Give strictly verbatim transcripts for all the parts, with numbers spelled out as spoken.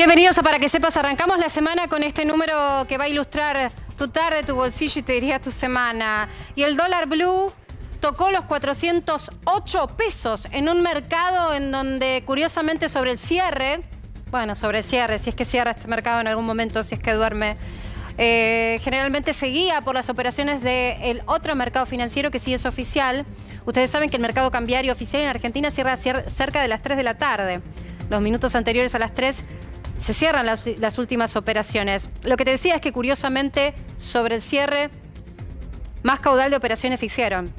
Bienvenidos a Para que Sepas. Arrancamos la semana con este número que va a ilustrar tu tarde, tu bolsillo y te diría tu semana. Y el dólar blue tocó los cuatrocientos ocho pesos en un mercado en donde, curiosamente, sobre el cierre, bueno, sobre el cierre, si es que cierra este mercado en algún momento, si es que duerme, eh, generalmente se guía por las operaciones del otro mercado financiero que sí es oficial. Ustedes saben que el mercado cambiario oficial en Argentina cierra cerca de las tres de la tarde. Los minutos anteriores a las tres se cierran las, las últimas operaciones. Lo que te decía es que, curiosamente, sobre el cierre, más caudal de operaciones se hicieron.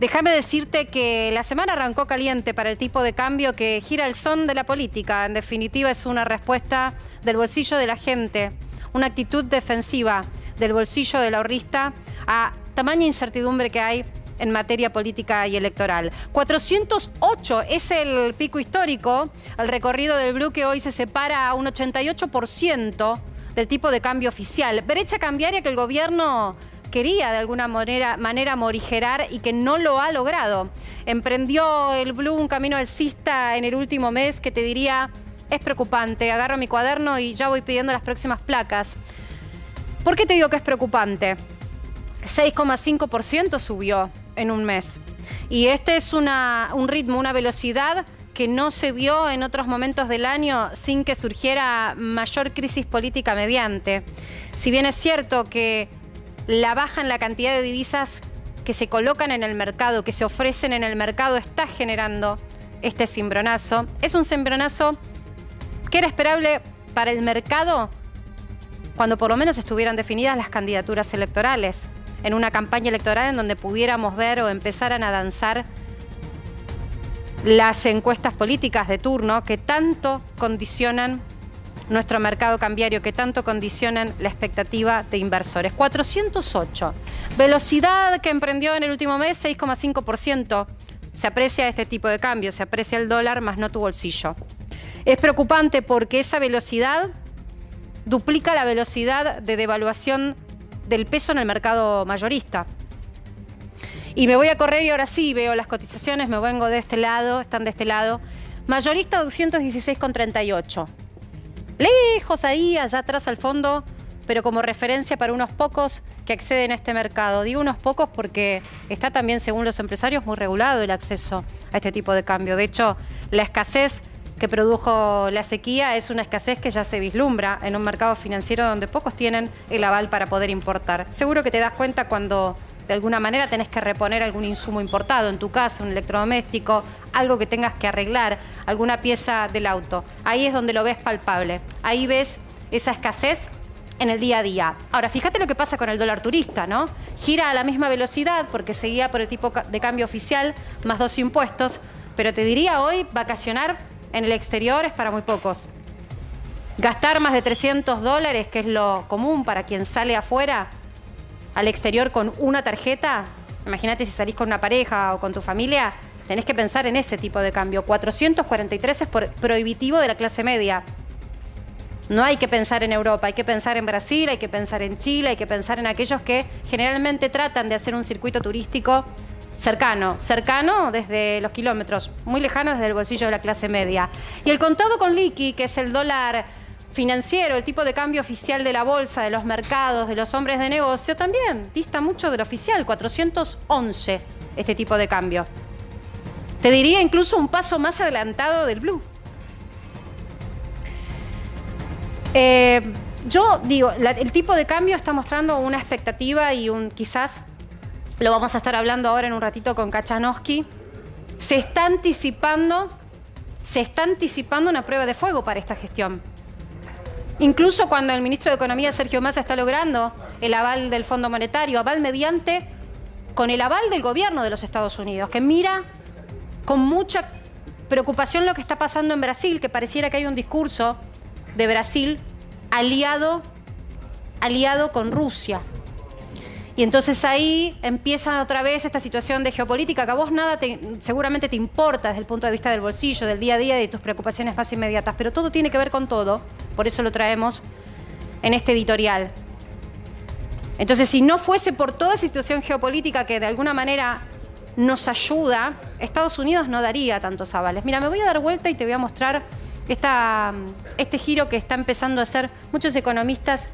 Déjame decirte que la semana arrancó caliente para el tipo de cambio que gira el son de la política. En definitiva, es una respuesta del bolsillo de la gente, una actitud defensiva del bolsillo del ahorrista a tamaña incertidumbre que hay en materia política y electoral. cuatrocientos ocho es el pico histórico, el recorrido del blue que hoy se separa a un ochenta y ocho por ciento del tipo de cambio oficial. Brecha cambiaria que el gobierno quería de alguna manera, manera morigerar y que no lo ha logrado. Emprendió el blue un camino alcista en el último mes que te diría, es preocupante, agarro mi cuaderno y ya voy pidiendo las próximas placas. ¿Por qué te digo que es preocupante? seis coma cinco por ciento subió en un mes. Y este es una, un ritmo, una velocidad que no se vio en otros momentos del año sin que surgiera mayor crisis política mediante. Si bien es cierto que la baja en la cantidad de divisas que se colocan en el mercado, que se ofrecen en el mercado, está generando este cimbronazo. Es un cimbronazo que era esperable para el mercado cuando por lo menos estuvieran definidas las candidaturas electorales, en una campaña electoral en donde pudiéramos ver o empezaran a danzar las encuestas políticas de turno que tanto condicionan nuestro mercado cambiario, que tanto condicionan la expectativa de inversores. cuatrocientos ocho. Velocidad que emprendió en el último mes, seis coma cinco por ciento. Se aprecia este tipo de cambio, se aprecia el dólar, más no tu bolsillo. Es preocupante porque esa velocidad duplica la velocidad de devaluación del peso en el mercado mayorista. Y me voy a correr y ahora sí veo las cotizaciones, me vengo de este lado, están de este lado. Mayorista doscientos dieciséis coma treinta y ocho. Lejos ahí, allá atrás al fondo, pero como referencia para unos pocos que acceden a este mercado. Digo unos pocos porque está también, según los empresarios, muy regulado el acceso a este tipo de cambio. De hecho, la escasez que produjo la sequía es una escasez que ya se vislumbra en un mercado financiero donde pocos tienen el aval para poder importar. Seguro que te das cuenta cuando de alguna manera tenés que reponer algún insumo importado, en tu casa, un electrodoméstico, algo que tengas que arreglar, alguna pieza del auto. Ahí es donde lo ves palpable. Ahí ves esa escasez en el día a día. Ahora, fíjate lo que pasa con el dólar turista, ¿no? Gira a la misma velocidad porque seguía por el tipo de cambio oficial, más dos impuestos, pero te diría hoy vacacionar en el exterior es para muy pocos. Gastar más de trescientos dólares, que es lo común para quien sale afuera, al exterior con una tarjeta, imagínate si salís con una pareja o con tu familia, tenés que pensar en ese tipo de cambio. cuatrocientos cuarenta y tres es prohibitivo de la clase media. No hay que pensar en Europa, hay que pensar en Brasil, hay que pensar en Chile, hay que pensar en aquellos que generalmente tratan de hacer un circuito turístico cercano, cercano desde los kilómetros, muy lejano desde el bolsillo de la clase media. Y el contado con liqui, que es el dólar financiero, el tipo de cambio oficial de la bolsa, de los mercados, de los hombres de negocio, también dista mucho del oficial, cuatrocientos once este tipo de cambio. Te diría incluso un paso más adelantado del blue. Eh, yo digo, la, el tipo de cambio está mostrando una expectativa y un quizás, lo vamos a estar hablando ahora en un ratito con Cachanaki, se está anticipando, se está anticipando una prueba de fuego para esta gestión. Incluso cuando el ministro de Economía, Sergio Massa, está logrando el aval del Fondo Monetario, aval mediante, con el aval del gobierno de los Estados Unidos, que mira con mucha preocupación lo que está pasando en Brasil, que pareciera que hay un discurso de Brasil aliado, aliado con Rusia. Y entonces ahí empieza otra vez esta situación de geopolítica que a vos nada te, seguramente te importa desde el punto de vista del bolsillo, del día a día y de tus preocupaciones más inmediatas. Pero todo tiene que ver con todo, por eso lo traemos en este editorial. Entonces, si no fuese por toda esa situación geopolítica que de alguna manera nos ayuda, Estados Unidos no daría tantos avales. Mira, me voy a dar vuelta y te voy a mostrar esta, este giro que está empezando a hacer muchos economistas,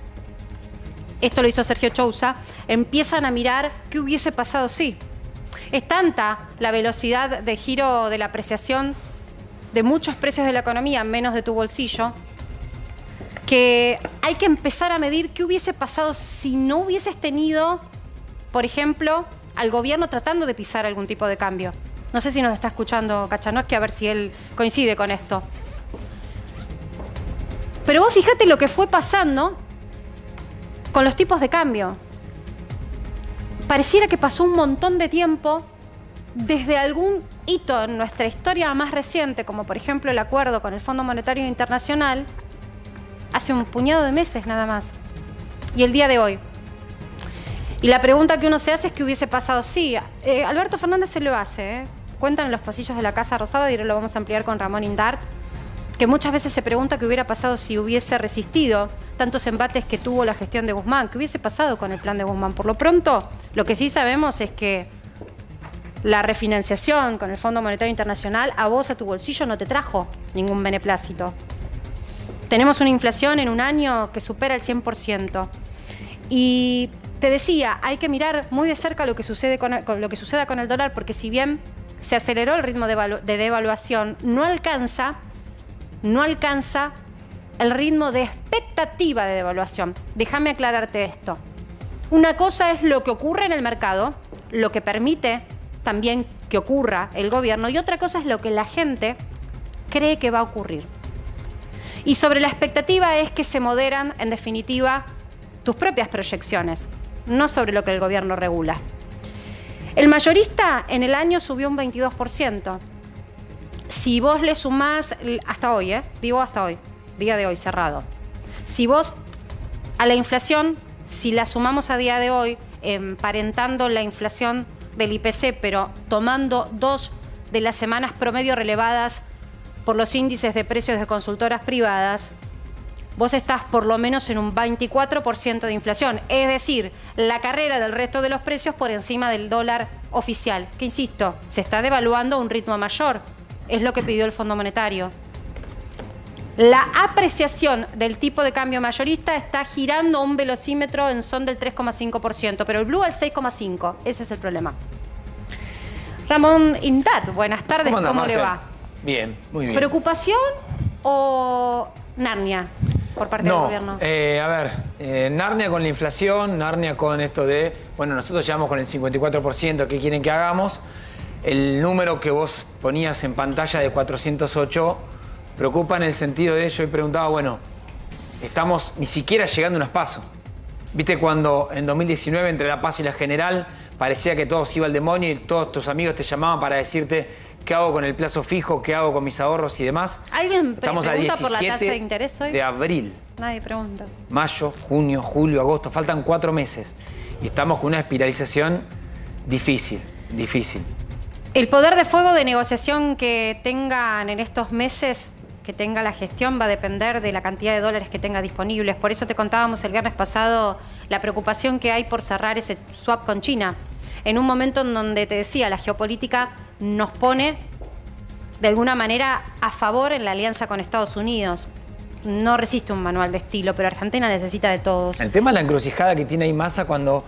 esto lo hizo Sergio Chousa, empiezan a mirar qué hubiese pasado si. Es tanta la velocidad de giro de la apreciación de muchos precios de la economía, menos de tu bolsillo, que hay que empezar a medir qué hubiese pasado si no hubieses tenido, por ejemplo, al gobierno tratando de pisar algún tipo de cambio. No sé si nos está escuchando Cachanaki, a ver si él coincide con esto. Pero vos fíjate lo que fue pasando con los tipos de cambio. Pareciera que pasó un montón de tiempo desde algún hito en nuestra historia más reciente, como por ejemplo el acuerdo con el Fondo Monetario Internacional, hace un puñado de meses nada más, y el día de hoy. Y la pregunta que uno se hace es qué hubiese pasado si. Eh, Alberto Fernández se lo hace, ¿eh? Cuentan en los pasillos de la Casa Rosada, y ahora lo vamos a ampliar con Ramón Indart, que muchas veces se pregunta qué hubiera pasado si hubiese resistido tantos embates que tuvo la gestión de Guzmán, qué hubiese pasado con el plan de Guzmán. Por lo pronto, lo que sí sabemos es que la refinanciación con el Fondo Monetario Internacional a vos, a tu bolsillo, no te trajo ningún beneplácito. Tenemos una inflación en un año que supera el cien por ciento. Y te decía, hay que mirar muy de cerca lo que sucede con, con lo que suceda con el dólar, porque si bien se aceleró el ritmo de, de devaluación, no alcanza, no alcanza el ritmo de expectativa de devaluación. Déjame aclararte esto. Una cosa es lo que ocurre en el mercado, lo que permite también que ocurra el gobierno, y otra cosa es lo que la gente cree que va a ocurrir. Y sobre la expectativa es que se moderan, en definitiva, tus propias proyecciones, no sobre lo que el gobierno regula. El mayorista en el año subió un veintidós por ciento. Si vos le sumás, hasta hoy, ¿eh? digo hasta hoy, día de hoy cerrado, si vos a la inflación, si la sumamos a día de hoy, emparentando la inflación del I P C, pero tomando dos de las semanas promedio relevadas por los índices de precios de consultoras privadas, vos estás por lo menos en un veinticuatro por ciento de inflación, es decir, la carrera del resto de los precios por encima del dólar oficial, que insisto, se está devaluando a un ritmo mayor, es lo que pidió el Fondo Monetario. La apreciación del tipo de cambio mayorista está girando a un velocímetro en son del tres coma cinco por ciento, pero el blue al seis coma cinco por ciento, ese es el problema. Ramón Indart, buenas tardes, ¿cómo, anda, ¿Cómo le va? Bien, muy bien. ¿Preocupación o Narnia? Por parte no, del gobierno. Eh, a ver, eh, Narnia con la inflación, Narnia con esto de, bueno, nosotros llevamos con el cincuenta y cuatro por ciento, ¿qué quieren que hagamos? El número que vos ponías en pantalla de cuatrocientos ocho preocupa en el sentido de, yo he preguntado, bueno, estamos ni siquiera llegando a unas PASO. Viste cuando en dos mil diecinueve entre la PASO y la general parecía que todo se iba al demonio y todos tus amigos te llamaban para decirte ¿qué hago con el plazo fijo? ¿Qué hago con mis ahorros y demás? ¿Alguien Estamos pregunta a diecisiete por la tasa de interés hoy? De abril. Nadie pregunta. Mayo, junio, julio, agosto. Faltan cuatro meses. Y estamos con una espiralización difícil, difícil. El poder de fuego de negociación que tengan en estos meses, que tenga la gestión, va a depender de la cantidad de dólares que tenga disponibles. Por eso te contábamos el viernes pasado la preocupación que hay por cerrar ese swap con China. En un momento en donde, te decía, la geopolítica nos pone de alguna manera a favor en la alianza con Estados Unidos. No resiste un manual de estilo, pero Argentina necesita de todos. El tema es la encrucijada que tiene ahí Massa cuando...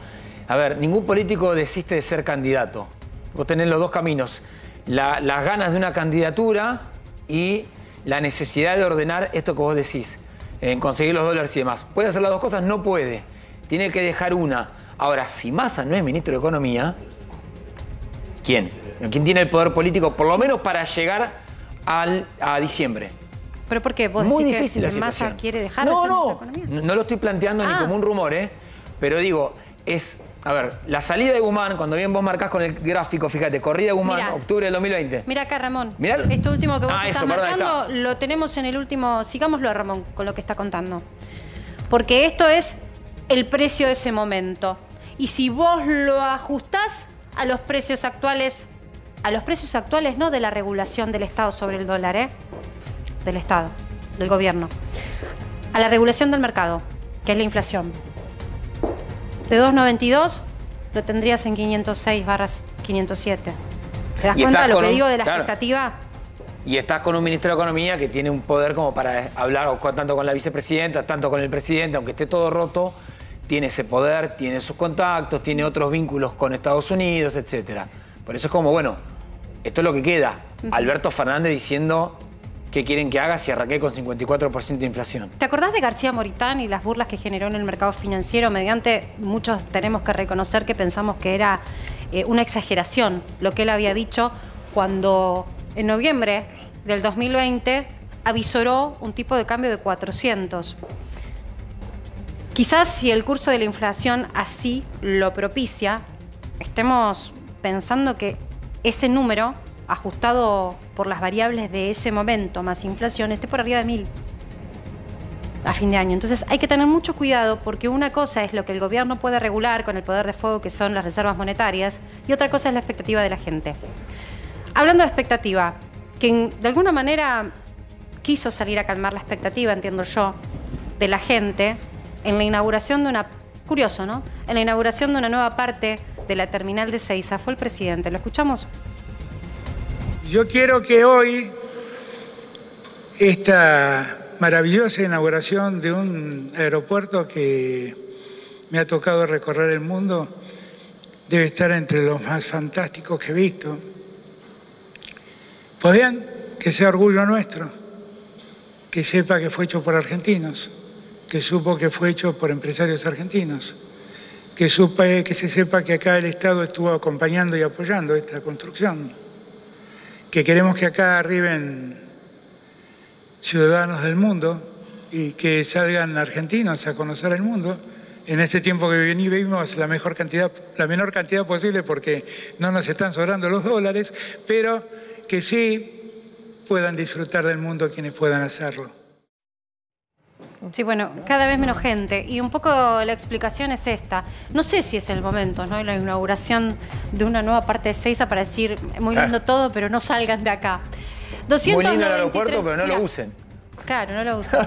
A ver, ningún político desiste de ser candidato. Vos tenés los dos caminos. La, las ganas de una candidatura y la necesidad de ordenar esto que vos decís. En conseguir los dólares y demás. ¿Puede hacer las dos cosas? No puede. Tiene que dejar una. Ahora, si Massa no es ministro de Economía, ¿quién? ¿Quién tiene el poder político, por lo menos para llegar al, a diciembre? ¿Pero por qué? ¿Vos Muy decís difícil que la Massa quiere dejar no, de ser no, economía? No, no lo estoy planteando ah. ni como un rumor, ¿eh? Pero digo, es... A ver, la salida de Guzmán, cuando bien vos marcás con el gráfico, fíjate, corrida de Guzmán, mirá, octubre del dos mil veinte. Mira acá, Ramón. Mirá. Esto último que vos ah, estás eso, marcando, perdón, está. Lo tenemos en el último... Sigámoslo a Ramón con lo que está contando. Porque esto es el precio de ese momento. Y si vos lo ajustás a los precios actuales... A los precios actuales, no de la regulación del Estado sobre el dólar, ¿eh? Del Estado, del gobierno. A la regulación del mercado, que es la inflación. De dos noventa y dos lo tendrías en quinientos seis barra quinientos siete. ¿Te das cuenta de lo con... que digo de la claro. expectativa? Y estás con un ministro de Economía que tiene un poder como para hablar tanto con la vicepresidenta, tanto con el presidente, aunque esté todo roto, tiene ese poder, tiene sus contactos, tiene otros vínculos con Estados Unidos, etcétera. Por eso es como, bueno, esto es lo que queda. Alberto Fernández diciendo qué quieren que haga si arranqué con cincuenta y cuatro por ciento de inflación. ¿Te acordás de García Moritán y las burlas que generó en el mercado financiero? Mediante, muchos tenemos que reconocer que pensamos que era eh, una exageración lo que él había dicho cuando en noviembre del dos mil veinte avisoró un tipo de cambio de cuatrocientos. Quizás si el curso de la inflación así lo propicia, estemos pensando que ese número, ajustado por las variables de ese momento, más inflación, esté por arriba de mil a fin de año. Entonces hay que tener mucho cuidado, porque una cosa es lo que el gobierno puede regular con el poder de fuego que son las reservas monetarias, y otra cosa es la expectativa de la gente. Hablando de expectativa, que de alguna manera quiso salir a calmar la expectativa, entiendo yo, de la gente en la inauguración de una... Curioso, ¿no? En la inauguración de una nueva parte de la terminal de Ezeiza fue el presidente. ¿Lo escuchamos? Yo quiero que hoy esta maravillosa inauguración de un aeropuerto que me ha tocado recorrer el mundo debe estar entre los más fantásticos que he visto. Pues bien, que sea orgullo nuestro, que sepa que fue hecho por argentinos, que supo que fue hecho por empresarios argentinos, que, supa, que se sepa que acá el Estado estuvo acompañando y apoyando esta construcción, que queremos que acá arriben ciudadanos del mundo y que salgan argentinos a conocer el mundo. En este tiempo que vivimos, la mejor cantidad, la menor cantidad posible, porque no nos están sobrando los dólares, pero que sí puedan disfrutar del mundo quienes puedan hacerlo. Sí, bueno, cada vez menos gente. Y un poco la explicación es esta. No sé si es el momento, ¿no? La inauguración de una nueva parte de Ezeiza para decir, muy lindo ah. todo, pero no salgan de acá. doscientos noventa y tres, muy lindo el aeropuerto, pero no mira, lo usen. Claro, no lo usen.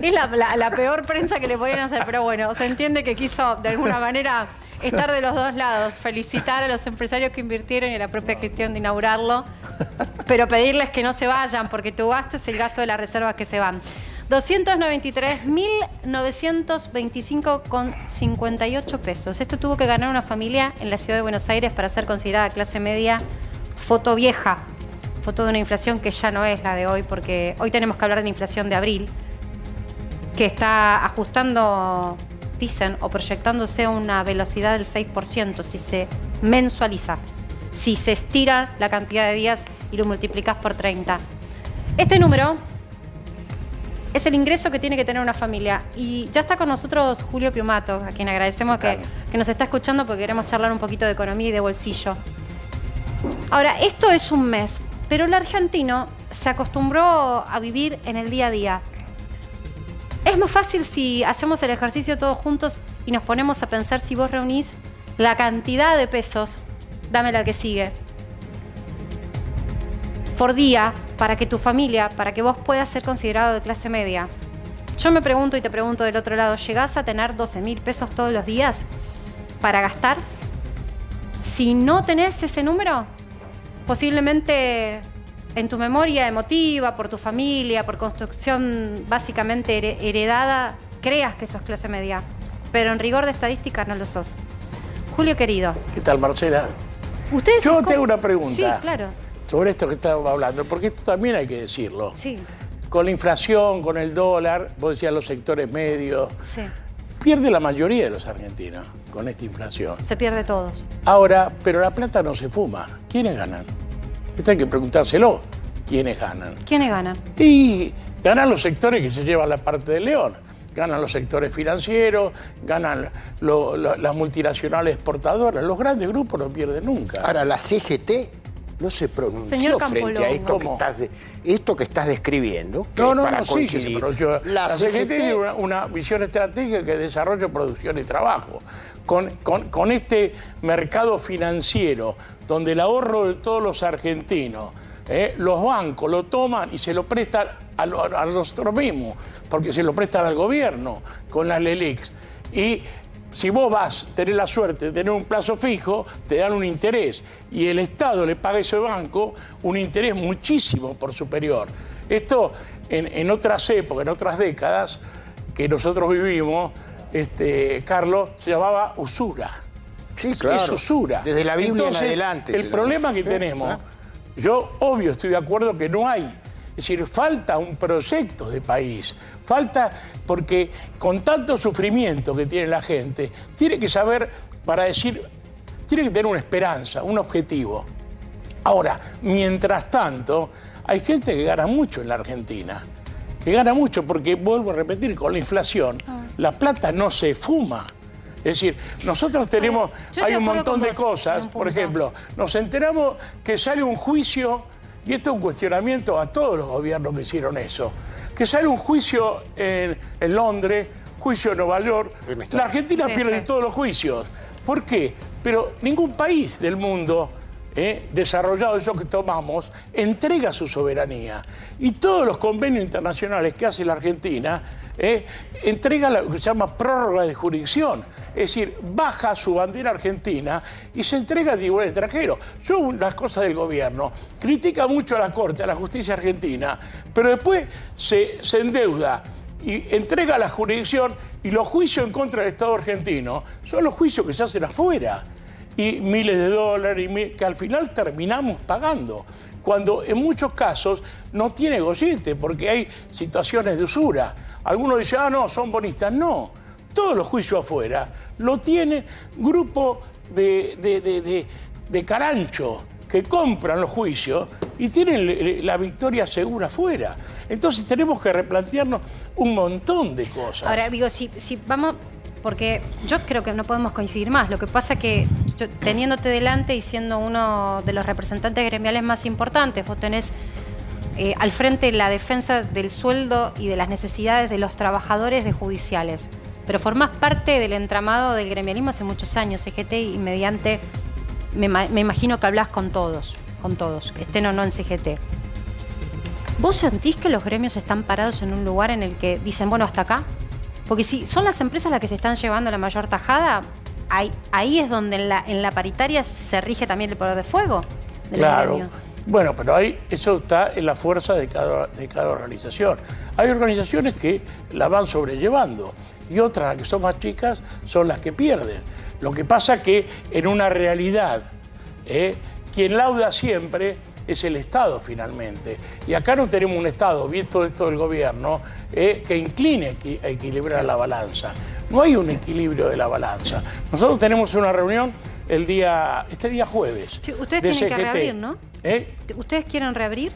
Es la, la, la peor prensa que le podían hacer, pero bueno, se entiende que quiso, de alguna manera, estar de los dos lados. Felicitar a los empresarios que invirtieron y a la propia gestión de inaugurarlo, pero pedirles que no se vayan, porque tu gasto es el gasto de las reservas que se van. doscientos noventa y tres mil novecientos veinticinco con cincuenta y ocho pesos. Esto tuvo que ganar una familia en la ciudad de Buenos Aires para ser considerada clase media, foto vieja, foto de una inflación que ya no es la de hoy, porque hoy tenemos que hablar de inflación de abril, que está ajustando, dicen, o proyectándose a una velocidad del seis por ciento si se mensualiza, si se estira la cantidad de días y lo multiplicas por treinta. Este número es el ingreso que tiene que tener una familia. Y ya está con nosotros Julio Piumato, a quien agradecemos que, que nos está escuchando, porque queremos charlar un poquito de economía y de bolsillo. Ahora, esto es un mes, pero el argentino se acostumbró a vivir en el día a día. Es más fácil si hacemos el ejercicio todos juntos y nos ponemos a pensar, si vos reunís la cantidad de pesos, dame la que sigue, por día, para que tu familia, para que vos puedas ser considerado de clase media. Yo me pregunto y te pregunto del otro lado, ¿llegás a tener doce mil pesos todos los días para gastar? Si no tenés ese número, posiblemente en tu memoria emotiva, por tu familia, por construcción básicamente heredada, creas que sos clase media, pero en rigor de estadística no lo sos. Julio, querido. ¿Qué tal, Marcela? ¿Ustedes Yo tengo una pregunta. Sí, claro. Sobre esto que estábamos hablando, porque esto también hay que decirlo. Sí. Con la inflación, con el dólar, vos decías los sectores medios. Sí. Pierde la mayoría de los argentinos con esta inflación. Se pierde todos. Ahora, pero la plata no se fuma. ¿Quiénes ganan? Esto hay que preguntárselo. ¿Quiénes ganan? ¿Quiénes ganan? Y ganan los sectores que se llevan la parte del león. Ganan los sectores financieros, ganan lo, lo, las multinacionales exportadoras. Los grandes grupos no pierden nunca. Ahora, la C G T... no se pronunció frente a esto que, estás de, esto que estás describiendo. Que no, no, para no, sí, sí, pero yo, la, la C G T tiene una, una visión estratégica que desarrolla producción y trabajo. Con, con, con este mercado financiero, donde el ahorro de todos los argentinos, eh, los bancos lo toman y se lo prestan a, lo, a nosotros mismos, porque se lo prestan al gobierno, con las LELIQ. Y si vos vas, tenés la suerte de tener un plazo fijo, te dan un interés. Y el Estado le paga a ese banco un interés muchísimo por superior. Esto en, en otras épocas, en otras décadas que nosotros vivimos, este, Carlos, se llamaba usura. Sí, claro. Es usura. Desde la Biblia Entonces, en adelante. El problema que tenemos, ¿eh? yo obvio estoy de acuerdo que no hay. Es decir, falta un proyecto de país, falta porque con tanto sufrimiento que tiene la gente, tiene que saber para decir, tiene que tener una esperanza, un objetivo. Ahora, mientras tanto, hay gente que gana mucho en la Argentina, que gana mucho porque, vuelvo a repetir, con la inflación, ah. la plata no se fuma. Es decir, nosotros tenemos, Ahora, hay te un montón de vos, cosas, por ejemplo, nos enteramos que sale un juicio... Y esto es un cuestionamiento a todos los gobiernos que hicieron eso. Que sale un juicio en, en Londres, juicio en Nueva York. La Argentina pierde todos los juicios. ¿Por qué? Pero ningún país del mundo eh, desarrollado, eso que tomamos, entrega su soberanía. Y todos los convenios internacionales que hace la Argentina eh, entrega lo que se llama prórroga de jurisdicción. Es decir, baja su bandera argentina y se entrega a tribunales extranjeros. Yo, las cosas del gobierno, critica mucho a la Corte, a la justicia argentina, pero después se, se endeuda y entrega a la jurisdicción y los juicios en contra del Estado argentino son los juicios que se hacen afuera. Y miles de dólares y mil, que al final terminamos pagando. Cuando en muchos casos no tiene gollete porque hay situaciones de usura. Algunos dicen, ah, no, son bonistas. No. Todos los juicios afuera lo tienen grupo de, de, de, de, de carancho que compran los juicios y tienen la victoria segura afuera. Entonces tenemos que replantearnos un montón de cosas. Ahora digo, si, si vamos, porque yo creo que no podemos coincidir más. Lo que pasa que yo, teniéndote delante y siendo uno de los representantes gremiales más importantes, vos tenés eh, al frente la defensa del sueldo y de las necesidades de los trabajadores de judiciales. Pero formás parte del entramado del gremialismo hace muchos años, C G T, y mediante, me, me imagino que hablás con todos, con todos, estén o no en C G T. ¿Vos sentís que los gremios están parados en un lugar en el que dicen, bueno, hasta acá? Porque si son las empresas las que se están llevando la mayor tajada, ahí, ahí es donde en la, en la paritaria se rige también el poder de fuego de claro. los gremios. Bueno, pero ahí eso está en la fuerza de cada, de cada organización. Hay organizaciones que la van sobrellevando. Y otras, las que son más chicas, son las que pierden. Lo que pasa que en una realidad, ¿eh? quien lauda siempre es el Estado, finalmente. Y acá no tenemos un Estado, visto esto del gobierno, ¿eh? que incline a equilibrar la balanza. No hay un equilibrio de la balanza. Nosotros tenemos una reunión el día, este día jueves. Sí, ustedes de tienen C G T. Que reabrir, ¿no? ¿Eh? ¿Ustedes quieren reabrir?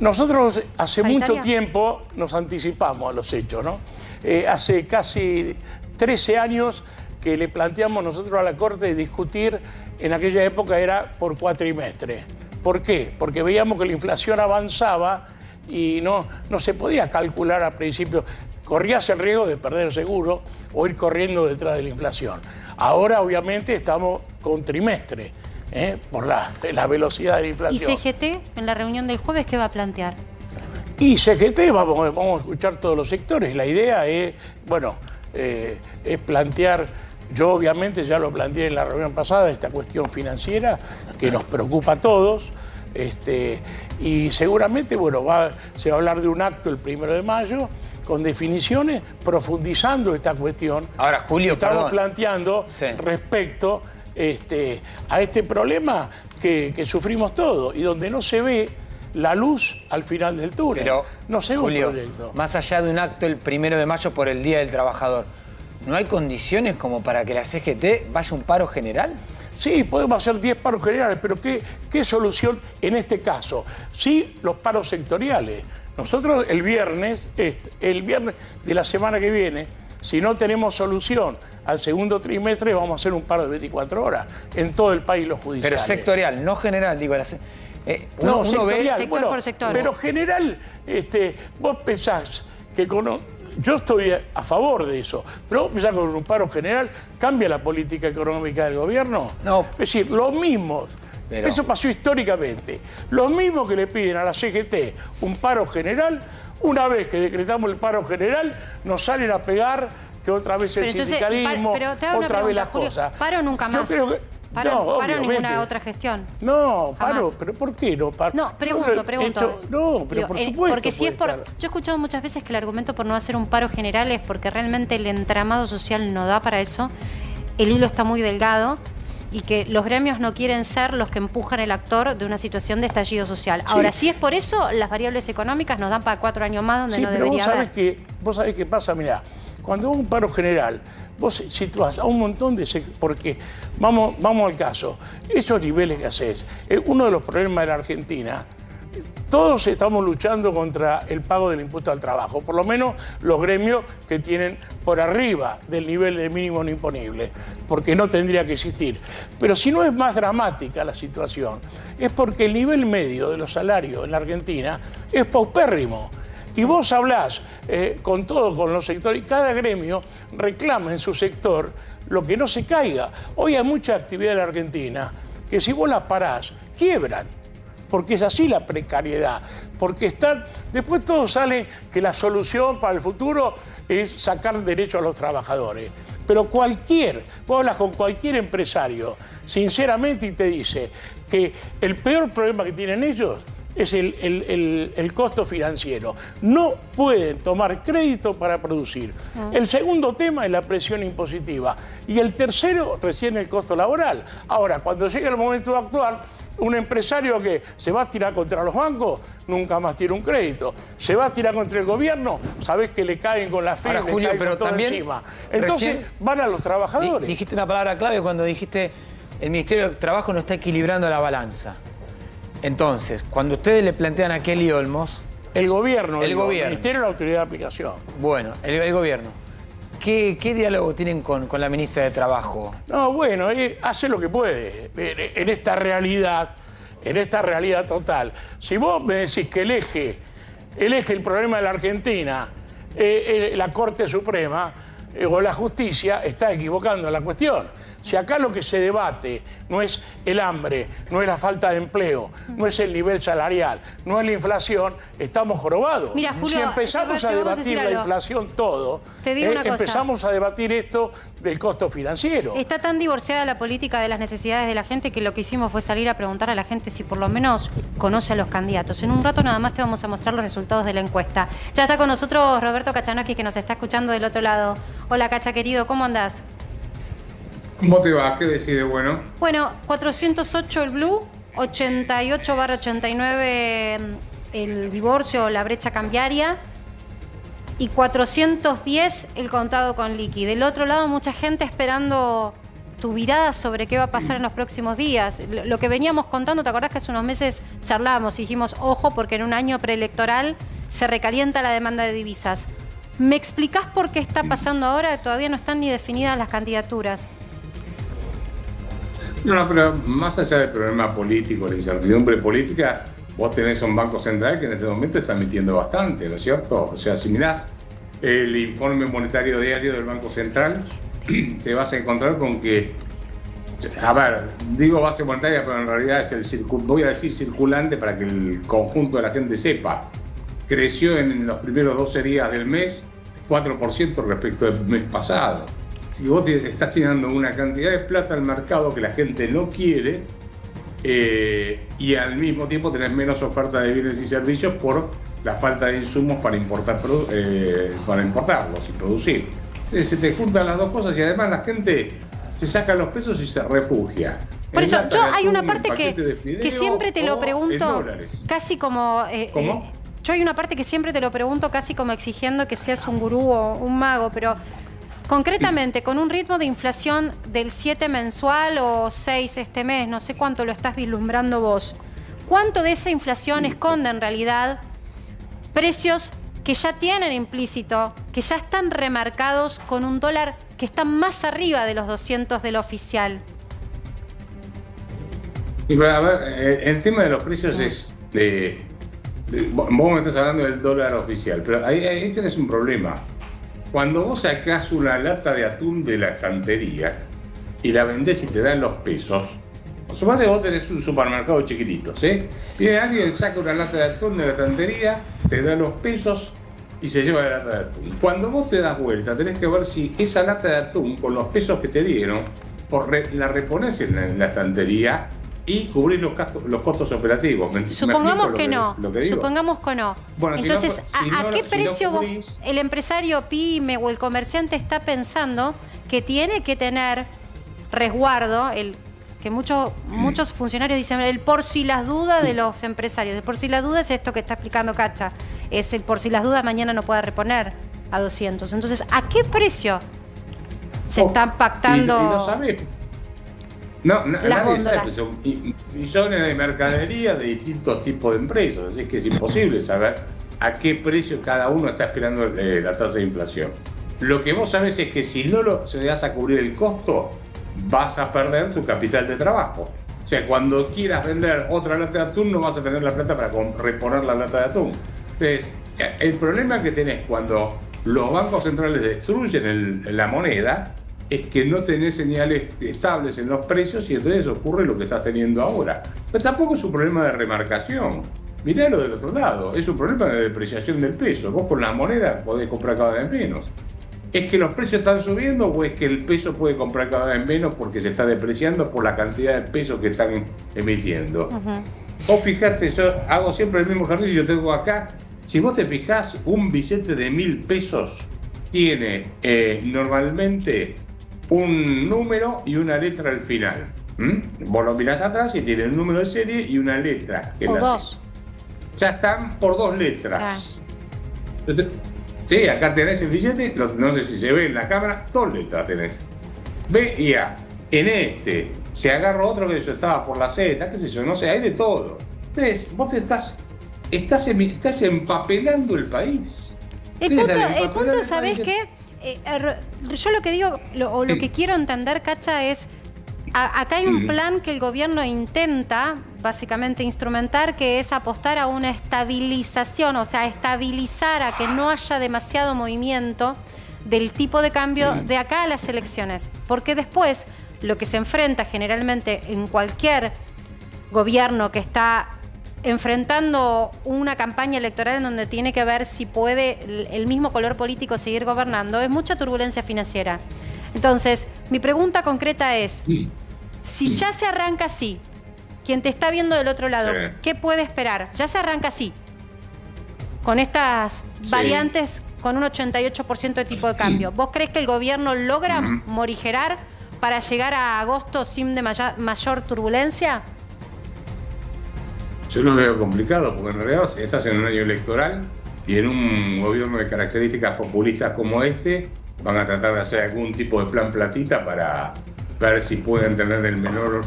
Nosotros hace mucho tiempo nos anticipamos a los hechos, ¿no? Eh, hace casi trece años que le planteamos nosotros a la Corte discutir, en aquella época era por cuatrimestre. ¿Por qué? Porque veíamos que la inflación avanzaba y no, no se podía calcular al principio. Corrías el riesgo de perder seguro o ir corriendo detrás de la inflación. Ahora, obviamente, estamos con trimestre, ¿eh? por la, la velocidad de la inflación. ¿Y C G T en la reunión del jueves qué va a plantear? Y C G T, vamos, vamos a escuchar todos los sectores. La idea es, bueno, eh, es plantear, yo obviamente ya lo planteé en la reunión pasada, esta cuestión financiera que nos preocupa a todos. Este, y seguramente, bueno, va, se va a hablar de un acto el primero de mayo con definiciones, profundizando esta cuestión. Ahora, Julio, estamos perdón. planteando sí. respecto este, a este problema que, que sufrimos todos y donde no se ve la luz al final del túnel. Pero, no sé, Julio, un proyecto. Más allá de un acto el primero de mayo por el Día del Trabajador, ¿no hay condiciones como para que la C G T vaya a un paro general? Sí, podemos hacer diez paros generales, pero ¿qué, qué solución en este caso? Sí, los paros sectoriales. Nosotros el viernes, este, el viernes de la semana que viene, si no tenemos solución al segundo trimestre, vamos a hacer un paro de veinticuatro horas en todo el país los judiciales. Pero sectorial, no general, digo, la Eh, uno, no, uno sectorial, ve, bueno, por sector. Pero general, este, vos pensás que con, yo estoy a, a favor de eso, pero vos pensás que con un paro general cambia la política económica del gobierno. No. Es decir, los mismos, pero... eso pasó históricamente, los mismos que le piden a la C G T un paro general, una vez que decretamos el paro general, nos salen a pegar que otra vez el pero entonces, sindicalismo, par, pero te hago otra pregunta, vez las Julio, cosas. ¿Paro nunca más? Yo creo que, ¿Paro, no, ¿paro ninguna otra gestión? No, jamás. Paro, pero ¿por qué no paro? No, pregunto, yo, pregunto. Esto, no, pero digo, por supuesto. Porque si es por, yo he escuchado muchas veces que el argumento por no hacer un paro general es porque realmente el entramado social no da para eso, el hilo está muy delgado y que los gremios no quieren ser los que empujan el actor de una situación de estallido social. Sí. Ahora, si es por eso, las variables económicas nos dan para cuatro años más donde sí, no debería haber. Sí, pero vos sabés qué pasa, mirá, cuando hubo un paro general, vos situás a un montón de sectores, porque vamos, vamos al caso, esos niveles que hacés, uno de los problemas de la Argentina, todos estamos luchando contra el pago del impuesto al trabajo, por lo menos los gremios que tienen por arriba del nivel de mínimo no imponible, porque no tendría que existir. Pero si no es más dramática la situación, es porque el nivel medio de los salarios en la Argentina es paupérrimo. Y vos hablás eh, con todos, con los sectores, y cada gremio reclama en su sector lo que no se caiga. Hoy hay mucha actividad en la Argentina que si vos las parás, quiebran. Porque es así la precariedad, porque están, después todo sale que la solución para el futuro es sacar derecho a los trabajadores. Pero cualquier, vos hablas con cualquier empresario, sinceramente, y te dice que el peor problema que tienen ellos es el, el, el, el costo financiero. No pueden tomar crédito para producir. Ah. El segundo tema es la presión impositiva. Y el tercero, recién el costo laboral. Ahora, cuando llega el momento de actuar, un empresario que se va a tirar contra los bancos, nunca más tira un crédito. Se va a tirar contra el gobierno, sabés que le caen con la fe, ahora, le Julio, caen pero con todo también encima. Entonces van a los trabajadores. Dijiste una palabra clave cuando dijiste el Ministerio de Trabajo no está equilibrando la balanza. Entonces, cuando ustedes le plantean a Kelly Olmos... El gobierno, el, digo, gobierno. el Ministerio de la Autoridad de Aplicación. Bueno, el, el gobierno. ¿Qué, qué diálogo tienen con, con la ministra de Trabajo? No, bueno, eh, hace lo que puede en esta realidad, en esta realidad total. Si vos me decís que el eje, el eje, el problema de la Argentina, eh, eh, la Corte Suprema eh, o la justicia, está equivocando la cuestión. Si acá lo que se debate no es el hambre, no es la falta de empleo, no es el nivel salarial, no es la inflación, estamos jorobados. Mira, Julio, si empezamos a debatir a la inflación todo, te digo eh, una cosa. Empezamos a debatir esto del costo financiero. Está tan divorciada la política de las necesidades de la gente que lo que hicimos fue salir a preguntar a la gente si por lo menos conoce a los candidatos. En un rato nada más te vamos a mostrar los resultados de la encuesta. Ya está con nosotros Roberto Cachanaki, que nos está escuchando del otro lado. Hola, Cacha, querido, ¿cómo andás? ¿Cómo te va? ¿Qué decide bueno? Bueno, cuatrocientos ocho el blue, ochenta y ocho barra ochenta y nueve el divorcio, la brecha cambiaria y cuatrocientos diez el contado con liqui. Del otro lado, mucha gente esperando tu mirada sobre qué va a pasar en los próximos días. Lo que veníamos contando, ¿te acordás que hace unos meses charlábamos y dijimos, ojo, porque en un año preelectoral se recalienta la demanda de divisas? ¿Me explicás por qué está pasando ahora? Todavía no están ni definidas las candidaturas. No, no, pero más allá del problema político, la incertidumbre política, vos tenés un Banco Central que en este momento está emitiendo bastante, ¿no es cierto? O sea, si mirás el informe monetario diario del Banco Central, te vas a encontrar con que, a ver, digo base monetaria, pero en realidad es el circu- voy a decir circulante para que el conjunto de la gente sepa. Creció en los primeros doce días del mes cuatro por ciento respecto del mes pasado. Si vos te estás tirando una cantidad de plata al mercado que la gente no quiere eh, y al mismo tiempo tenés menos oferta de bienes y servicios por la falta de insumos para importar eh, para importarlos y producir. Entonces, se te juntan las dos cosas y además la gente se saca los pesos y se refugia. Por eso yo hay una parte que, que siempre te lo pregunto casi como... Eh, ¿Cómo? Eh, yo hay una parte que siempre te lo pregunto casi como exigiendo que seas un gurú o un mago, pero... Concretamente, con un ritmo de inflación del siete mensual o seis este mes, no sé cuánto lo estás vislumbrando vos, ¿cuánto de esa inflación esconde en realidad precios que ya tienen implícito, que ya están remarcados con un dólar que está más arriba de los doscientos del oficial? Y bueno, a ver, el tema de los precios es... De, de, vos me estás hablando del dólar oficial, pero ahí, ahí tenés un problema. Cuando vos sacás una lata de atún de la estantería y la vendés y te dan los pesos, sumate vos tenés un supermercado chiquitito, ¿sí? Viene alguien, saca una lata de atún de la estantería, te da los pesos y y se lleva la lata de atún. Cuando vos te das vuelta, tenés que ver si esa lata de atún, con los pesos que te dieron, por re, la reponés en la, en la estantería y cubrís los gastos, los costos operativos. ¿Me, supongamos me que, que no, que supongamos que no. Bueno, entonces, si no, ¿a, si no, ¿a qué si precio no cubrís, vos, el empresario pyme o el comerciante está pensando que tiene que tener resguardo, el que muchos muchos funcionarios dicen, el por si las dudas de los empresarios? El por si las dudas es esto que está explicando Cacha, es el por si las dudas mañana no pueda reponer a doscientos. Entonces, ¿a qué precio se oh, están pactando? Y, y no sabés. No, no, nadie sabe. Son millones de mercadería de distintos tipos de empresas, así que es imposible saber a qué precio cada uno está esperando eh, la tasa de inflación. Lo que vos sabés es que si no lo, se le das a cubrir el costo, vas a perder tu capital de trabajo. O sea, cuando quieras vender otra lata de atún, no vas a tener la plata para reponer la lata de atún. Entonces, el problema que tenés cuando los bancos centrales destruyen el, la moneda es que no tenés señales estables en los precios y entonces ocurre lo que estás teniendo ahora. Pero tampoco es un problema de remarcación. Mirá lo del otro lado. Es un problema de depreciación del peso. Vos con la moneda podés comprar cada vez menos. ¿Es que los precios están subiendo o es que el peso puede comprar cada vez menos porque se está depreciando por la cantidad de pesos que están emitiendo? Uh-huh. Vos fijate, yo hago siempre el mismo ejercicio, yo tengo acá, si vos te fijás, un billete de mil pesos tiene eh, normalmente un número y una letra al final. ¿Mm? Vos lo mirás atrás y tiene un número de serie y una letra. Que por dos. Ya están por dos letras. Ah. Sí, acá tenés el billete, no sé si se ve en la cámara, dos letras tenés. B y A. En este, se agarra otro que estaba por la Z, qué sé yo, no sé, hay de todo. ¿Ves? Vos estás, estás, estás empapelando el país. El punto, el punto, ¿sabés qué? Eh, yo lo que digo, lo, o lo sí. que quiero entender, Cacha, es... A, acá hay un mm. plan que el gobierno intenta, básicamente, instrumentar, que es apostar a una estabilización, o sea, estabilizar a que no haya demasiado movimiento del tipo de cambio mm. de acá a las elecciones. Porque después, lo que se enfrenta generalmente en cualquier gobierno que está enfrentando una campaña electoral en donde tiene que ver si puede el mismo color político seguir gobernando, es mucha turbulencia financiera. Entonces, mi pregunta concreta es, si ya se arranca así, quien te está viendo del otro lado, sí. ¿qué puede esperar? Ya se arranca así, con estas sí. variantes, con un ochenta y ocho por ciento de tipo de cambio. ¿Vos crees que el gobierno logra uh-huh. morigerar para llegar a agosto sin de maya, mayor turbulencia? Yo lo veo complicado, porque en realidad estás en un año electoral y en un gobierno de características populistas como este, van a tratar de hacer algún tipo de plan platita para ver si pueden tener el menor,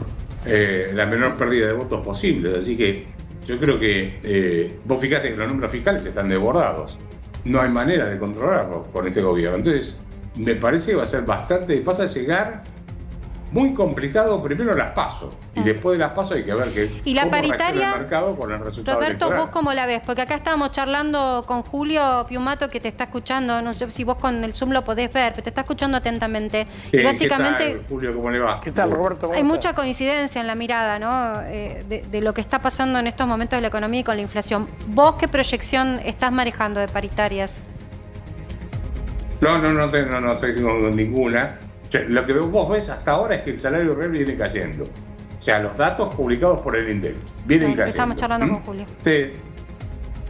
eh, la menor pérdida de votos posible. Así que yo creo que, eh, vos fijate que los números fiscales están desbordados. No hay manera de controlarlos con este gobierno. Entonces, me parece que va a ser bastante, vas a llegar muy complicado primero las PASO. Y después de las PASO hay que ver que, ¿y la cómo paritaria, el mercado con el resultado Roberto, electoral? ¿Vos cómo la ves? Porque acá estábamos charlando con Julio Piumato, que te está escuchando, no sé si vos con el Zoom lo podés ver, pero te está escuchando atentamente. Eh, y básicamente, ¿qué tal, Julio? ¿Cómo le va? ¿Qué tal, Roberto? Hay mucha coincidencia en la mirada, ¿no? Eh, de, de lo que está pasando en estos momentos de la economía y con la inflación. ¿Vos qué proyección estás manejando de paritarias? No, no, no, no, no tengo ninguna. Lo que vos ves hasta ahora es que el salario real viene cayendo. O sea, los datos publicados por el INDEC vienen cayendo. Estamos charlando ¿Mm? con Julio. Sí.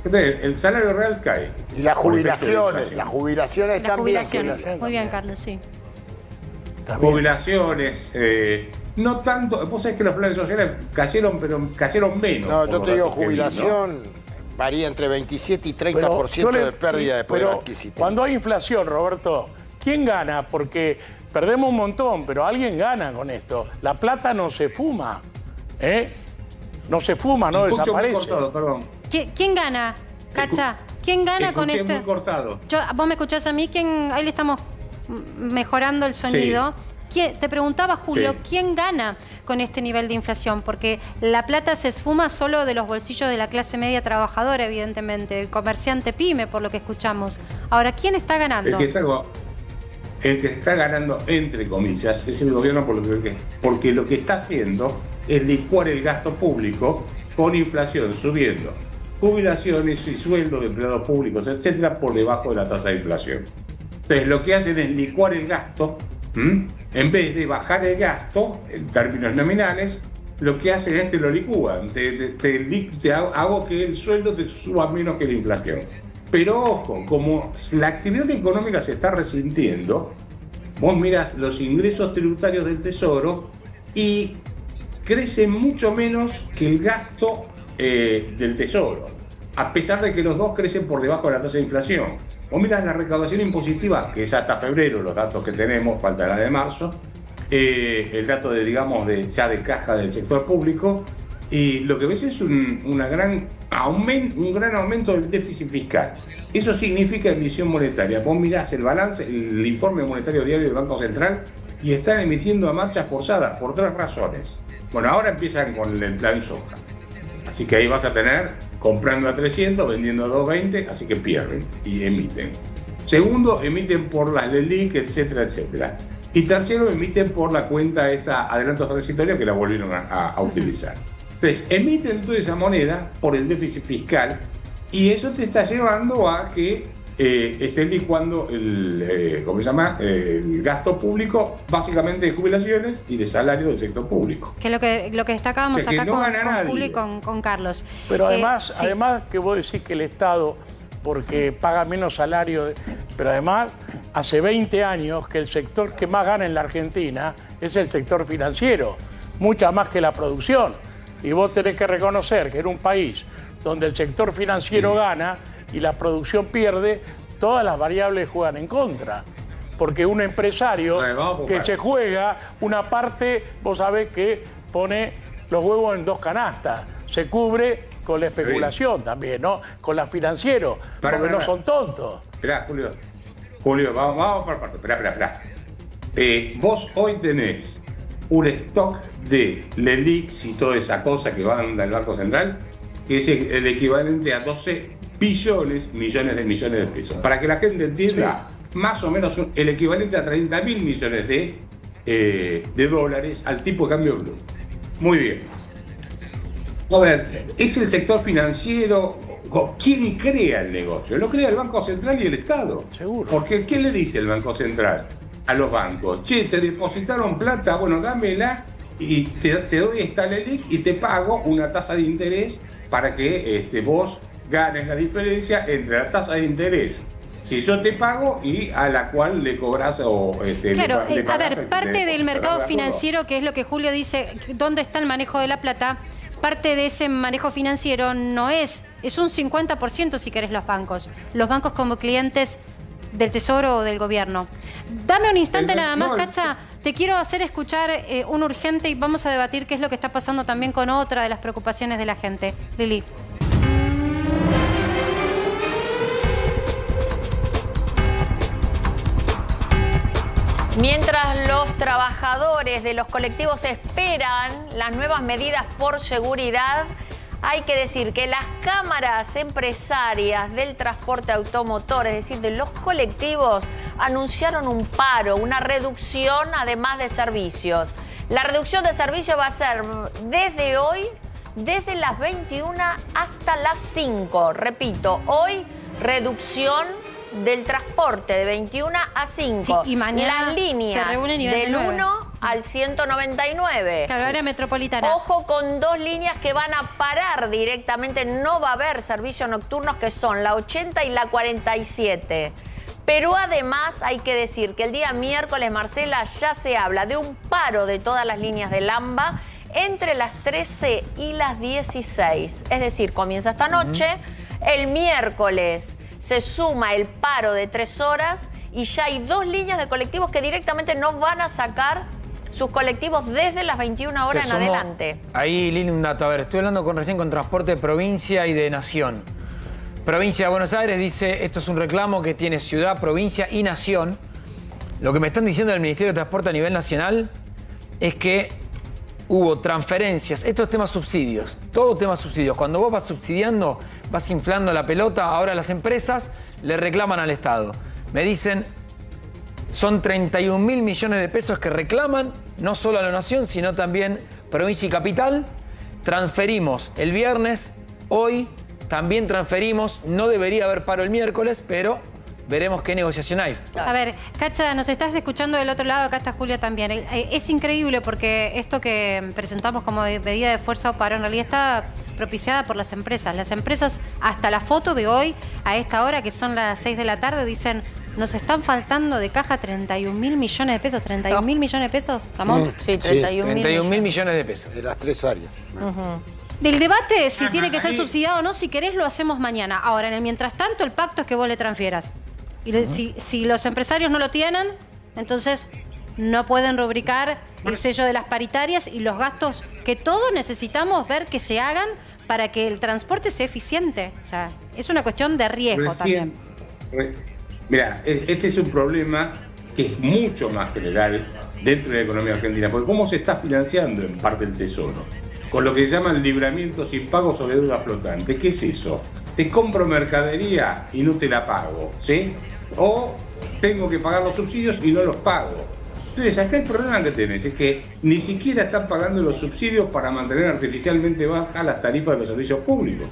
El salario real cae. Y las jubilaciones. Las jubilaciones las también. Jubilaciones. Muy bien, Carlos, sí. También. Jubilaciones. Eh, no tanto. Vos sabés que los planes sociales cayeron, pero cayeron menos. No, yo te digo jubilación. Vi, ¿no? Varía entre veintisiete y treinta por ciento le, de pérdida de poder adquisitivo. Cuando hay inflación, Roberto, ¿quién gana? Porque perdemos un montón, pero alguien gana con esto. La plata no se fuma, ¿eh? No se fuma, no escucho desaparece. Muy cortado, perdón. ¿Qui- ¿Quién gana, Cacha? ¿Quién gana con esto? Muy cortado. Yo, vos me escuchás a mí, ¿quién? Ahí le estamos mejorando el sonido. Sí. Te preguntaba, Julio, sí. ¿quién gana con este nivel de inflación? Porque la plata se esfuma solo de los bolsillos de la clase media trabajadora, evidentemente, del comerciante pyme, por lo que escuchamos. Ahora, ¿quién está ganando? El que está... El que está ganando, entre comillas, es el gobierno, porque, porque lo que está haciendo es licuar el gasto público con inflación, subiendo jubilaciones y sueldos de empleados públicos, etcétera, por debajo de la tasa de inflación. Entonces, lo que hacen es licuar el gasto, ¿m? En vez de bajar el gasto en términos nominales, lo que hacen es que lo licúan, te, te, te, te hago que el sueldo te suba menos que la inflación. Pero ojo, como la actividad económica se está resintiendo, vos mirás los ingresos tributarios del Tesoro y crecen mucho menos que el gasto eh, del Tesoro, a pesar de que los dos crecen por debajo de la tasa de inflación. Vos mirás la recaudación impositiva, que es hasta febrero los datos que tenemos, faltará de marzo, eh, el dato de, digamos, de, ya de caja del sector público, y lo que ves es un, una gran aument, un gran aumento del déficit fiscal. Eso significa emisión monetaria. Vos mirás el balance, el informe monetario diario del Banco Central, y están emitiendo a marcha forzada por tres razones. Bueno, ahora empiezan con el plan soja. Así que ahí vas a tener comprando a trescientos, vendiendo a doscientos veinte, así que pierden y emiten. Segundo, emiten por las LELIQ, etcétera, etcétera. Y tercero, emiten por la cuenta esta adelantos transitorios que la volvieron a, a utilizar. Entonces, emiten toda esa moneda por el déficit fiscal. Y eso te está llevando a que eh, estén licuando el, eh, ¿cómo se llama? el gasto público, básicamente de jubilaciones y de salario del sector público. Que lo que lo que destacábamos, o sea, acá no con, con Julio y con, con Carlos. Pero además, eh, sí. además que vos decís que el Estado, porque paga menos salario, pero además hace veinte años que el sector que más gana en la Argentina es el sector financiero, mucha más que la producción. Y vos tenés que reconocer que en un país donde el sector financiero gana y la producción pierde, todas las variables juegan en contra. Porque un empresario que se juega una parte, vos sabés que pone los huevos en dos canastas. Se cubre con la especulación también, ¿no? Con la financiero, para, porque para, no son tontos. Esperá, Julio. Julio, vamos, vamos por parte. Esperá, esperá, esperá. Eh, vos hoy tenés un stock de LELIQs y toda esa cosa que van del Banco Central, que es el equivalente a doce billones, millones de millones de pesos. Para que la gente entienda, sí, más o menos el equivalente a treinta mil millones de, eh, de dólares al tipo de cambio blue. Muy bien. A ver, es el sector financiero quien crea el negocio. Lo crea el Banco Central y el Estado. Seguro. Porque ¿qué le dice el Banco Central a los bancos? Che, te depositaron plata, bueno, dámela y te, te doy esta LELIQ y te pago una tasa de interés para que este, vos ganes la diferencia entre la tasa de interés que yo te pago y a la cual le cobras o... Este, claro, le, le a ver, parte del mercado financiero, que es lo que Julio dice, ¿dónde está el manejo de la plata? Parte de ese manejo financiero no es, es un cincuenta por ciento si querés los bancos. Los bancos como clientes del Tesoro o del gobierno. Dame un instante nada más, Cacha. Te quiero hacer escuchar eh, un urgente y vamos a debatir qué es lo que está pasando también con otra de las preocupaciones de la gente. Lili. Mientras los trabajadores de los colectivos esperan las nuevas medidas por seguridad, hay que decir que las cámaras empresarias del transporte automotor, es decir, de los colectivos, anunciaron un paro, una reducción además de servicios. La reducción de servicios va a ser desde hoy, desde las veintiuna hasta las cinco. Repito, hoy reducción del transporte de veintiuna a cinco. Sí, y mañana las líneas se reúnen del uno al ciento noventa y nueve. Cabrera metropolitana. Ojo con dos líneas que van a parar directamente. No va a haber servicios nocturnos, que son la ochenta y la cuarenta y siete. Pero además hay que decir que el día miércoles, Marcela, ya se habla de un paro de todas las líneas del AMBA entre las trece y las dieciséis. Es decir, comienza esta noche. Uh-huh. El miércoles se suma el paro de tres horas y ya hay dos líneas de colectivos que directamente no van a sacar sus colectivos desde las veintiuna horas en adelante. Ahí, Lili, un dato. A ver, estoy hablando con, recién con Transporte de Provincia y de Nación. Provincia de Buenos Aires dice, esto es un reclamo que tiene Ciudad, Provincia y Nación. Lo que me están diciendo del Ministerio de Transporte a nivel nacional es que hubo transferencias, estos temas subsidios, todo tema subsidios. Cuando vos vas subsidiando, vas inflando la pelota, ahora las empresas le reclaman al Estado. Me dicen, son treinta y un mil millones de pesos que reclaman, no solo a la Nación, sino también Provincia y Capital. Transferimos el viernes, hoy, También transferimos, no debería haber paro el miércoles, pero veremos qué negociación hay. A ver, Cacha, nos estás escuchando del otro lado, acá está Julio también. Es increíble porque esto que presentamos como medida de fuerza o paro en realidad está propiciada por las empresas. Las empresas, hasta la foto de hoy, a esta hora, que son las seis de la tarde, dicen... Nos están faltando de caja treinta y un mil millones de pesos. ¿treinta y un mil millones de pesos, Ramón? Sí, treinta y un mil millones de pesos. De las tres áreas. ¿No? Uh-huh. Del debate si Ajá, tiene que ser ahí... subsidiado o no, si querés lo hacemos mañana. Ahora, en el mientras tanto, el pacto es que vos le transfieras. Y uh-huh. si, si los empresarios no lo tienen, entonces no pueden rubricar el sello de las paritarias y los gastos que todos necesitamos ver que se hagan para que el transporte sea eficiente. O sea, es una cuestión de riesgo Recién... también. Re... Mirá, este es un problema que es mucho más general dentro de la economía argentina, porque ¿cómo se está financiando en parte el Tesoro? Con lo que se llaman libramientos sin pago sobre deuda flotante. ¿Qué es eso? Te compro mercadería y no te la pago, ¿sí? O tengo que pagar los subsidios y no los pago. Entonces, acá el problema que tenés es que ni siquiera están pagando los subsidios para mantener artificialmente bajas las tarifas de los servicios públicos.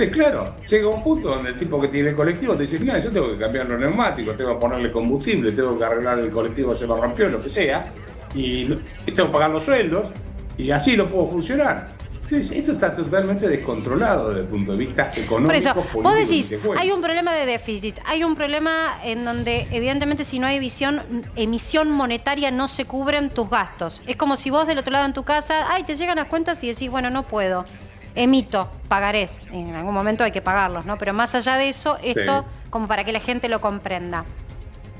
Entonces, claro, llega un punto donde el tipo que tiene el colectivo te dice, mira, yo tengo que cambiar los neumáticos, tengo que ponerle combustible, tengo que arreglar el colectivo que se me rompió, lo que sea, y tengo que pagar los sueldos, y así no puedo funcionar. Entonces, esto está totalmente descontrolado desde el punto de vista económico. Por eso, político, vos decís, hay un problema de déficit, hay un problema en donde, evidentemente, si no hay visión, emisión monetaria no se cubren tus gastos. Es como si vos del otro lado en tu casa, ay, te llegan las cuentas y decís, bueno, no puedo. Emito, pagaré, en algún momento hay que pagarlos, ¿no? Pero más allá de eso, esto sí. Como para que la gente lo comprenda.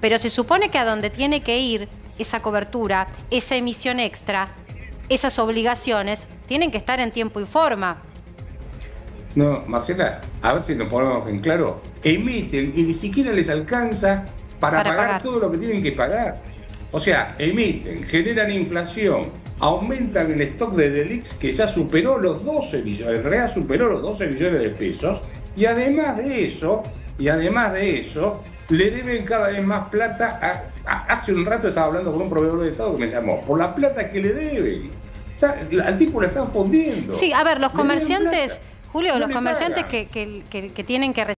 Pero se supone que a donde tiene que ir esa cobertura, esa emisión extra, esas obligaciones, tienen que estar en tiempo y forma. No, Marcela, a ver si nos ponemos en claro. Emiten y ni siquiera les alcanza para, para pagar, pagar todo lo que tienen que pagar. O sea, emiten, generan inflación, aumentan el stock de LELIQ que ya superó los doce millones, en realidad superó los doce millones de pesos, y además de eso, y además de eso, le deben cada vez más plata a, a, hace un rato estaba hablando con un proveedor de Estado que me llamó, por la plata que le deben. Está, al tipo la están fundiendo. Sí, a ver, los comerciantes, Julio, no los comerciantes que, que, que, que tienen que recibir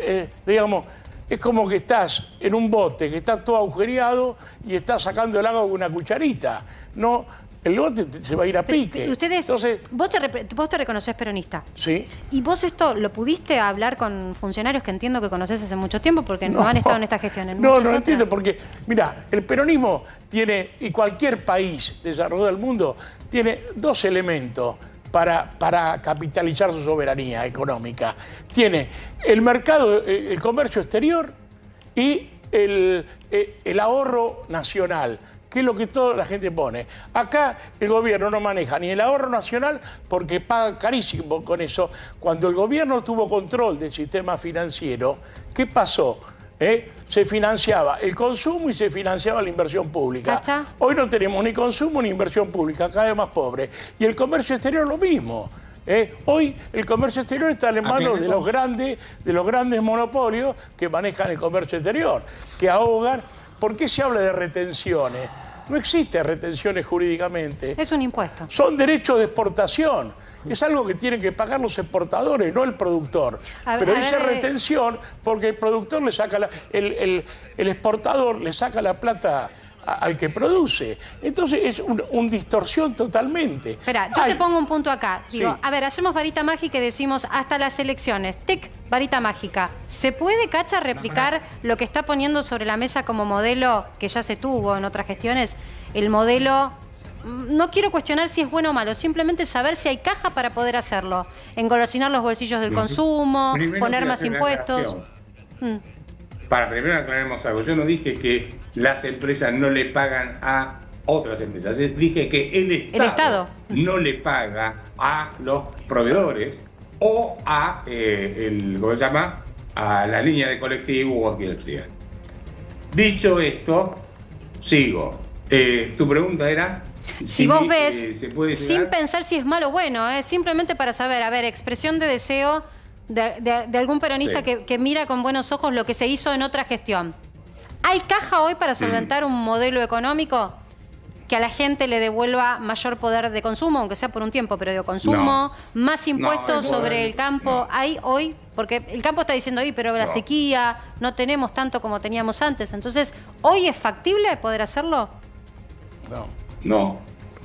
Eh, digamos, es como que estás en un bote que está todo agujereado y estás sacando el agua con una cucharita. No, el bote se va a ir a pique. Ustedes, Entonces, vos, te, vos te reconocés peronista. Sí. ¿Y vos esto lo pudiste hablar con funcionarios que entiendo que conocés hace mucho tiempo porque no, no han estado en esta gestión? En no, no lo entiendo porque, mirá, el peronismo tiene, y cualquier país desarrollado del mundo, tiene dos elementos. Para, para capitalizar su soberanía económica. Tiene el mercado, el comercio exterior y el, el ahorro nacional, que es lo que toda la gente pone. Acá el gobierno no maneja ni el ahorro nacional porque paga carísimo con eso. Cuando el gobierno tuvo control del sistema financiero, ¿qué pasó? ¿Eh? Se financiaba el consumo y se financiaba la inversión pública. ¿Cacha? Hoy no tenemos ni consumo ni inversión pública, cada vez más pobre. Y el comercio exterior lo mismo. ¿Eh? Hoy el comercio exterior está en manos de los grandes, de los grandes monopolios que manejan el comercio exterior, que ahogan. ¿Por qué se habla de retenciones? No existen retenciones jurídicamente. Es un impuesto. Son derechos de exportación. Es algo que tienen que pagar los exportadores, no el productor. Ver, Pero dice retención porque el productor le saca la, el, el, el exportador le saca la plata a, al que produce. Entonces es una un distorsión totalmente. Espera, yo Ay. te pongo un punto acá. Digo, sí. A ver, hacemos varita mágica y decimos hasta las elecciones. Tic, varita mágica. ¿Se puede, Cacha, replicar no, no. lo que está poniendo sobre la mesa como modelo que ya se tuvo en otras gestiones? El modelo... No quiero cuestionar si es bueno o malo, simplemente saber si hay caja para poder hacerlo. Engolosinar los bolsillos del consumo, primero poner más impuestos. Mm. Para primero aclaremos algo. Yo no dije que las empresas no le pagan a otras empresas. Dije que el Estado, el Estado. no le paga a los proveedores o a, eh, el, ¿cómo se llama? a la línea de colectivo o a quien sea. Dicho esto... Sigo. Eh, ¿Tu pregunta era? Si, si vos ves, eh, ¿se puede llegar? Sin pensar si es malo o bueno, eh, simplemente para saber, a ver, expresión de deseo de, de, de algún peronista sí. que, que mira con buenos ojos lo que se hizo en otra gestión. ¿Hay caja hoy para solventar mm. un modelo económico que a la gente le devuelva mayor poder de consumo, aunque sea por un tiempo, pero de consumo, no. más impuestos no, sobre el campo? No. ¿Hay hoy? Porque el campo está diciendo, hoy, pero la no. sequía, no tenemos tanto como teníamos antes. Entonces, ¿hoy es factible poder hacerlo? No. No.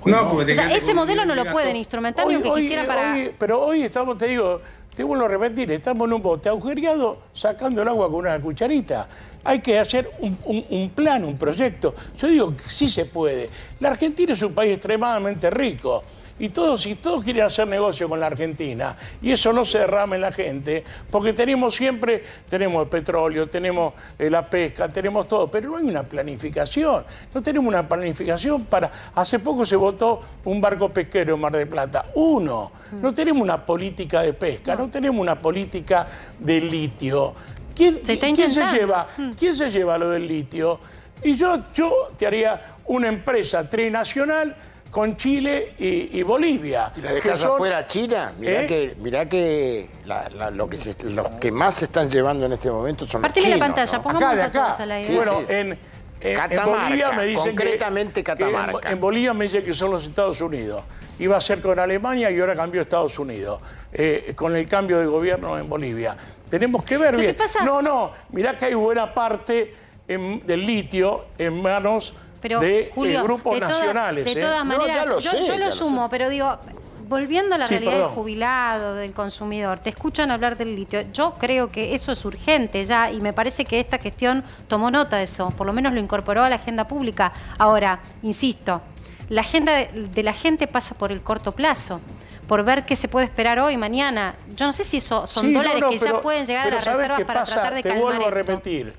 no porque o sea, ese modelo no lo pueden instrumentar hoy, ni aunque hoy, quisiera para... Hoy, pero hoy estamos, te digo, te vuelvo a repetir, estamos en un bote agujereado sacando el agua con una cucharita. Hay que hacer un, un, un plan, un proyecto. Yo digo que sí se puede. La Argentina es un país extremadamente rico. Y todos, si todos quieren hacer negocio con la Argentina, y eso no se derrame en la gente, porque tenemos siempre, tenemos el petróleo, tenemos eh, la pesca, tenemos todo, pero no hay una planificación, no tenemos una planificación para... Hace poco se votó un barco pesquero en Mar del Plata, uno, no tenemos una política de pesca, no tenemos una política de litio. ¿Quién se, ¿quién se, lleva, ¿quién se lleva lo del litio? Y yo, yo te haría una empresa trinacional... con Chile y, y Bolivia. ¿Y la dejas son... afuera a China? Mirá ¿Eh? que, mirá que la, la, lo que se, los que más se están llevando en este momento son los chinos. La pantalla, ¿no? Pongamos acá, de acá. A la sí, bueno, sí. En, en, en Bolivia me dicen concretamente que, Catamarca. Que en, en Bolivia me dicen que son los Estados Unidos. Iba a ser con Alemania y ahora cambió a Estados Unidos. Eh, con el cambio de gobierno en Bolivia. Tenemos que ver bien. ¿Qué pasa? No, no, mirá que hay buena parte en, del litio en manos... Pero, de Julio, grupos de toda, nacionales. De todas ¿eh? maneras, no, lo yo, sé, yo lo sumo, lo sé. Pero digo, volviendo a la sí, realidad perdón. del jubilado, del consumidor, te escuchan hablar del litio. Yo creo que eso es urgente ya y me parece que esta gestión tomó nota de eso, por lo menos lo incorporó a la agenda pública. Ahora, insisto, la agenda de, de la gente pasa por el corto plazo, por ver qué se puede esperar hoy, mañana. Yo no sé si eso son sí, dólares no, no, que pero, ya pueden llegar a las reservas para pasa? tratar de te calmar Te vuelvo esto. a repetir,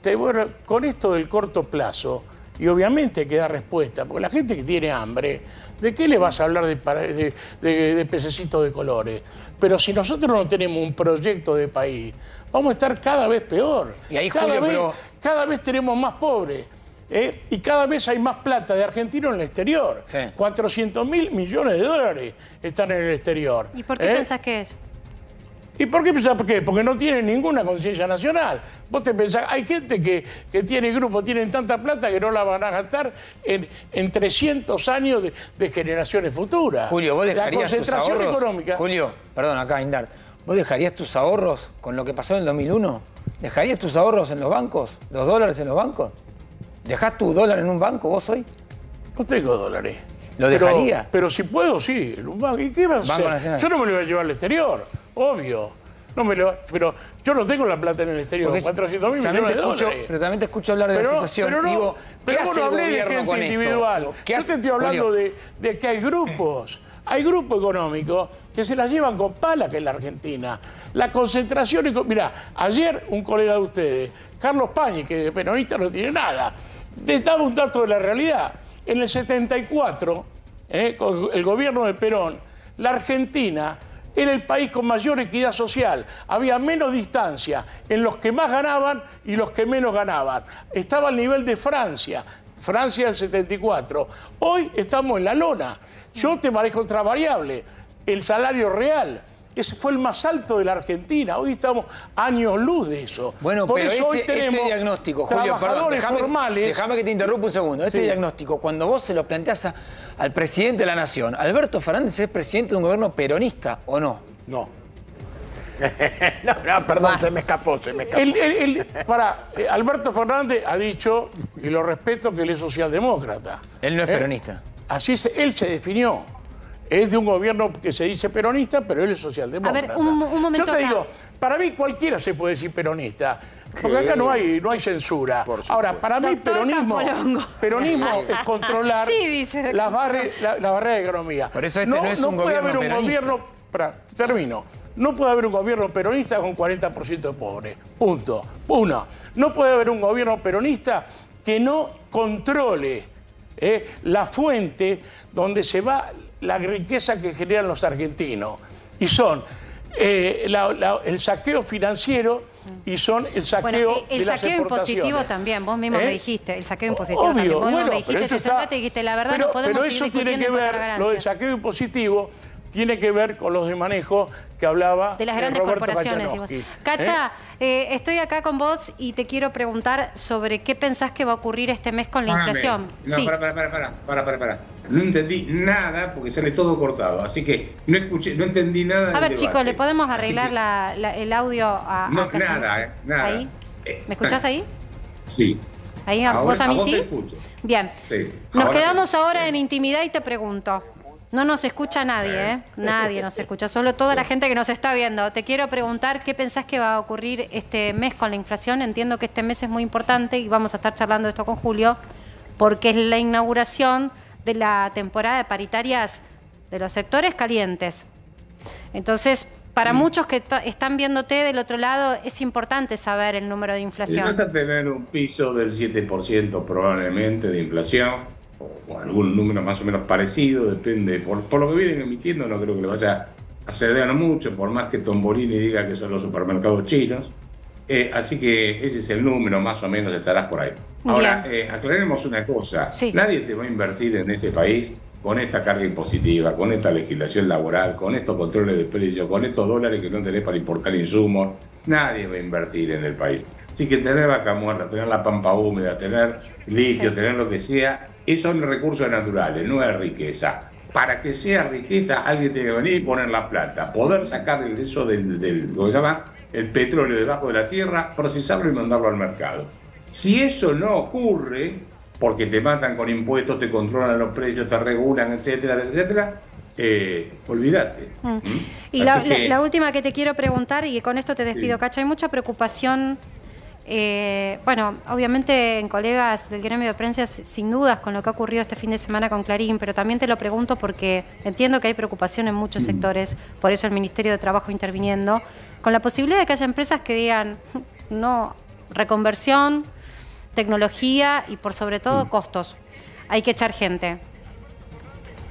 te vuelvo, con esto del corto plazo... Y obviamente hay que dar respuesta, porque la gente que tiene hambre, ¿de qué le vas a hablar de, de, de, de pececitos de colores? Pero si nosotros no tenemos un proyecto de país, vamos a estar cada vez peor. Y ahí, cada, Julio, vez, pero... cada vez tenemos más pobres. ¿eh? Y cada vez hay más plata de argentinos en el exterior. Sí. cuatrocientos mil millones de dólares están en el exterior. ¿Y por qué ¿eh? pensás que es? ¿Y por qué pensás? ¿Por qué? Porque no tienen ninguna conciencia nacional. Vos te pensás, hay gente que, que tiene grupo, tienen tanta plata que no la van a gastar en, en trescientos años de, de generaciones futuras. Julio, vos dejarías tus ahorros... La concentración económica... Julio, perdón, acá, Indart. ¿Vos dejarías tus ahorros con lo que pasó en el dos mil uno? ¿Dejarías tus ahorros en los bancos? ¿Los dólares en los bancos? ¿Dejás tu dólar en un banco vos hoy? No tengo dólares. ¿Lo dejaría? Pero, pero si puedo, sí. ¿Y qué vas a hacer? Yo no me lo voy a llevar al exterior. Obvio. No me lo, pero yo no tengo la plata en el exterior, cuatrocientos mil millones de dólares. Pero también te escucho hablar de pero, la situación. Pero no, Digo, pero vos no hablé de gente individual. Yo hace, te estoy hablando de, de que hay grupos, hay grupos económicos que se las llevan con pala, que es la Argentina. La concentración... Mirá, ayer un colega de ustedes, Carlos Pañi, que de peronista no tiene nada, te daba un dato de la realidad. En el setenta y cuatro, eh, con el gobierno de Perón, la Argentina... Era el país con mayor equidad social. Había menos distancia en los que más ganaban y los que menos ganaban. Estaba al nivel de Francia. Francia del setenta y cuatro. Hoy estamos en la lona. Yo te manejo otra variable. El salario real. Ese fue el más alto de la Argentina. Hoy estamos años luz de eso. Bueno, Por pero eso este, hoy tenemos este diagnóstico, Julio, trabajadores perdón, dejame, formales... Déjame que te interrumpa un segundo. Este sí. diagnóstico, cuando vos se lo planteás a, al presidente de la Nación, ¿Alberto Fernández es presidente de un gobierno peronista o no? No. no, no, perdón, ah. se me escapó, se me escapó. El, el, el, para, eh, Alberto Fernández ha dicho, y lo respeto, que él es socialdemócrata. Él no es eh, peronista. Así es, él se definió. Es de un gobierno que se dice peronista, pero él es socialdemócrata. A ver, un, un momento. Yo te acá. digo, para mí cualquiera se puede decir peronista, porque sí. acá no hay, no hay censura. Ahora, para mí peronismo, peronismo es controlar sí, dice. las barreras la, la barrera de economía. Por eso este no, no es no un gobierno haber un peronista. Gobierno, para, termino. No puede haber un gobierno peronista con cuarenta por ciento de pobres. Punto. Uno. No puede haber un gobierno peronista que no controle eh, la fuente donde se va... la riqueza que generan los argentinos, y son eh, la, la, el saqueo financiero y son el saqueo bueno, el, el de las saqueo impositivo también, vos mismo ¿Eh? me dijiste, el saqueo impositivo Obvio, también, vos bueno, mismo me dijiste, te sentaste y dijiste, la verdad pero, no podemos pero eso seguir tiene que ver, lo del saqueo impositivo tiene que ver con los de manejo que hablaba de las grandes Roberto corporaciones. Cachanaki. Cacha, ¿Eh? Eh, estoy acá con vos y te quiero preguntar sobre qué pensás que va a ocurrir este mes con la Párame. inflación. No, sí. para, para, para, para, para, para, para. No entendí nada porque sale todo cortado, así que no escuché, no entendí nada. A del ver, debate. Chicos, ¿le podemos arreglar que... la, la, el audio a, no, a Cachanaki? Nada, nada. ¿Ahí? ¿Me escuchás ahí? Sí. Ahí, ahora, ¿Vos a mí a vos sí? Te Bien. Sí. Nos ahora quedamos sí. ahora en intimidad y te pregunto. No nos escucha nadie, ¿eh? Nadie nos escucha, solo toda la gente que nos está viendo. Te quiero preguntar qué pensás que va a ocurrir este mes con la inflación. Entiendo que este mes es muy importante y vamos a estar charlando esto con Julio, porque es la inauguración de la temporada de paritarias de los sectores calientes. Entonces, para muchos que están viéndote del otro lado, es importante saber el número de inflación. Vas a tener un piso del siete por ciento probablemente de inflación, o algún número más o menos parecido, depende, por, por lo que vienen emitiendo no creo que le vaya a ceder mucho, por más que Tombolini diga que son los supermercados chinos, eh, así que ese es el número, más o menos estarás por ahí. Ahora, eh, aclaremos una cosa, sí. nadie te va a invertir en este país con esta carga impositiva, con esta legislación laboral, con estos controles de precios, con estos dólares que no tenés para importar insumos, nadie va a invertir en el país. Así que tener vaca muerta, tener la pampa húmeda, tener litio, sí. tener lo que sea, esos son recursos naturales, no es riqueza. Para que sea riqueza, alguien tiene que venir y poner la plata, poder sacar el eso del, del ¿cómo se llama? el petróleo debajo de la tierra, procesarlo y mandarlo al mercado. Si eso no ocurre, porque te matan con impuestos, te controlan los precios, te regulan, etcétera, etcétera, Eh, olvídate. Mm. Y la, que... la última que te quiero preguntar, y con esto te despido, sí. Cacha, hay mucha preocupación, eh, bueno, obviamente en colegas del gremio de prensa, sin dudas, con lo que ha ocurrido este fin de semana con Clarín, pero también te lo pregunto porque entiendo que hay preocupación en muchos mm. sectores, por eso el Ministerio de Trabajo interviniendo, con la posibilidad de que haya empresas que digan, no, reconversión, tecnología y por sobre todo mm. costos. Hay que echar gente.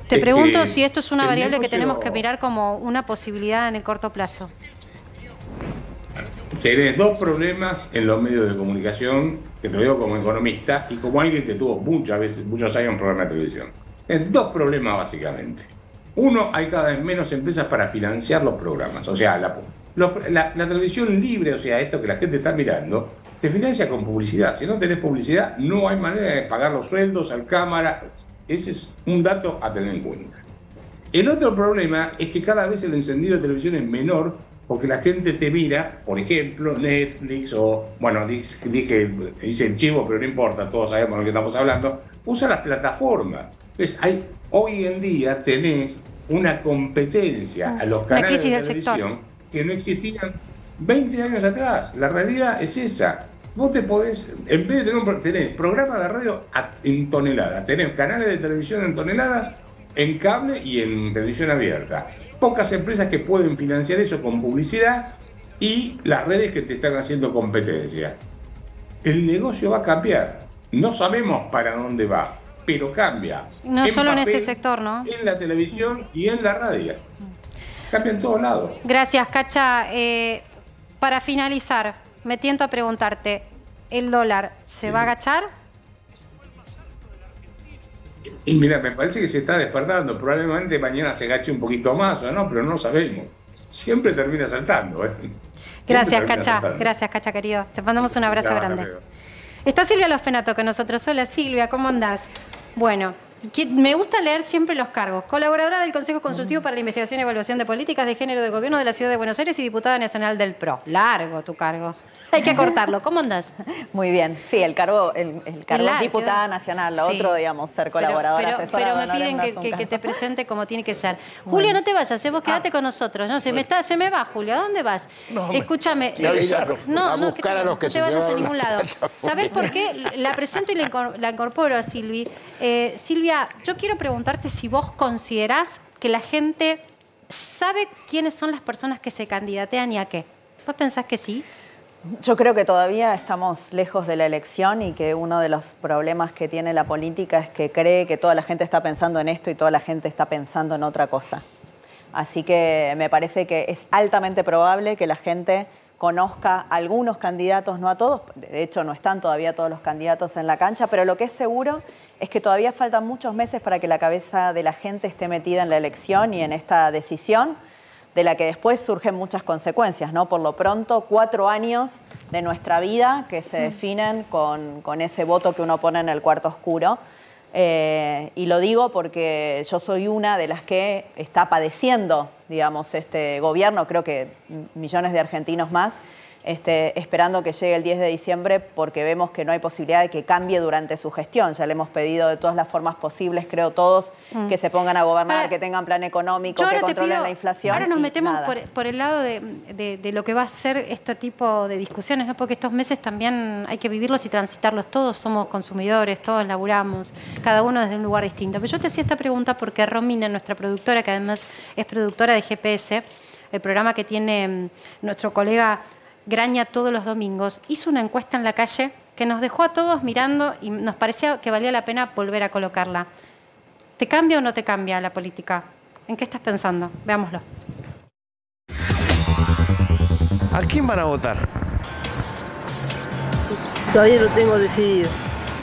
Te pregunto si esto es una variable que tenemos que mirar como una posibilidad en el corto plazo. Tenés dos problemas en los medios de comunicación, que te lo digo como economista y como alguien que tuvo muchas veces, muchos años en programa de televisión. Es dos problemas básicamente. Uno, hay cada vez menos empresas para financiar los programas. O sea, la, la, la televisión libre, o sea, esto que la gente está mirando, se financia con publicidad. Si no tenés publicidad, no hay manera de pagar los sueldos al cámara. Ese es un dato a tener en cuenta. El otro problema es que cada vez el encendido de televisión es menor porque la gente te mira, por ejemplo, Netflix o, bueno, dice el chivo, pero no importa, todos sabemos de lo que estamos hablando, usa las plataformas. Entonces, hay, hoy en día tenés una competencia a los canales de televisión que no existían veinte años atrás. La realidad es esa. Vos te podés, en vez de tener un, tenés programas de radio en toneladas, tenés canales de televisión en toneladas, en cable y en televisión abierta. Pocas empresas que pueden financiar eso con publicidad y las redes que te están haciendo competencia. El negocio va a cambiar. No sabemos para dónde va, pero cambia. No solo en este sector, ¿no? En la televisión y en la radio. Cambia en todos lados. Gracias, Cacha. Eh, para finalizar, me tiento a preguntarte, ¿el dólar se sí. va a agachar? Y mira, me parece que se está despertando. Probablemente mañana se agache un poquito más o no, pero no sabemos. Siempre termina saltando. ¿eh? Gracias, Cacha. Saltando. Gracias, Cacha, querido. Te mandamos un abrazo claro, grande. Amigo. Está Silvia Lospennato con nosotros. Hola, Silvia, ¿cómo andás? Bueno, me gusta leer siempre los cargos. Colaboradora del Consejo Consultivo para la Investigación y Evaluación de Políticas de Género del Gobierno de la Ciudad de Buenos Aires y diputada nacional del P R O. Largo tu cargo. Hay que acortarlo. ¿Cómo andás? Muy bien. Sí, el cargo, el, el cargo es diputada nacional. Lo sí. otro, digamos, ser colaboradora, pero, pero, asesora. Pero me no piden que, que, que te presente como tiene que ser. Bueno. Julia, no te vayas. Vos quedate ah. con nosotros. No, se me está, se me va, Julia. ¿A dónde vas? No, Escúchame. Me avisaron. No, a no, buscar a los que no te se vayas a ningún lado. ¿Sabés por qué? La presento y la incorporo a Silvi. Eh, Silvia, yo quiero preguntarte si vos considerás que la gente sabe quiénes son las personas que se candidatean y a qué. ¿Vos pensás que sí? Yo creo que todavía estamos lejos de la elección y que uno de los problemas que tiene la política es que cree que toda la gente está pensando en esto y toda la gente está pensando en otra cosa. Así que me parece que es altamente probable que la gente, conozca a algunos candidatos, no a todos, de hecho no están todavía todos los candidatos en la cancha, pero lo que es seguro es que todavía faltan muchos meses para que la cabeza de la gente esté metida en la elección y en esta decisión, de la que después surgen muchas consecuencias, ¿no? Por lo pronto, cuatro años de nuestra vida que se definen con, con ese voto que uno pone en el cuarto oscuro. Eh, y lo digo porque yo soy una de las que está padeciendo, digamos, este gobierno, creo que millones de argentinos más, este, esperando que llegue el diez de diciembre porque vemos que no hay posibilidad de que cambie durante su gestión. Ya le hemos pedido de todas las formas posibles, creo todos, mm. que se pongan a gobernar, ahora, que tengan plan económico, que controlen pido, la inflación. Ahora nos metemos por, por el lado de, de, de lo que va a ser este tipo de discusiones, ¿no? Porque estos meses también hay que vivirlos y transitarlos todos. Somos consumidores, todos laburamos, cada uno desde un lugar distinto. Pero yo te hacía esta pregunta porque Romina, nuestra productora, que además es productora de G P S, el programa que tiene nuestro colega Graña todos los domingos, hizo una encuesta en la calle que nos dejó a todos mirando y nos parecía que valía la pena volver a colocarla. ¿Te cambia o no te cambia la política? ¿En qué estás pensando? Veámoslo. ¿A quién van a votar? Todavía no tengo decidido.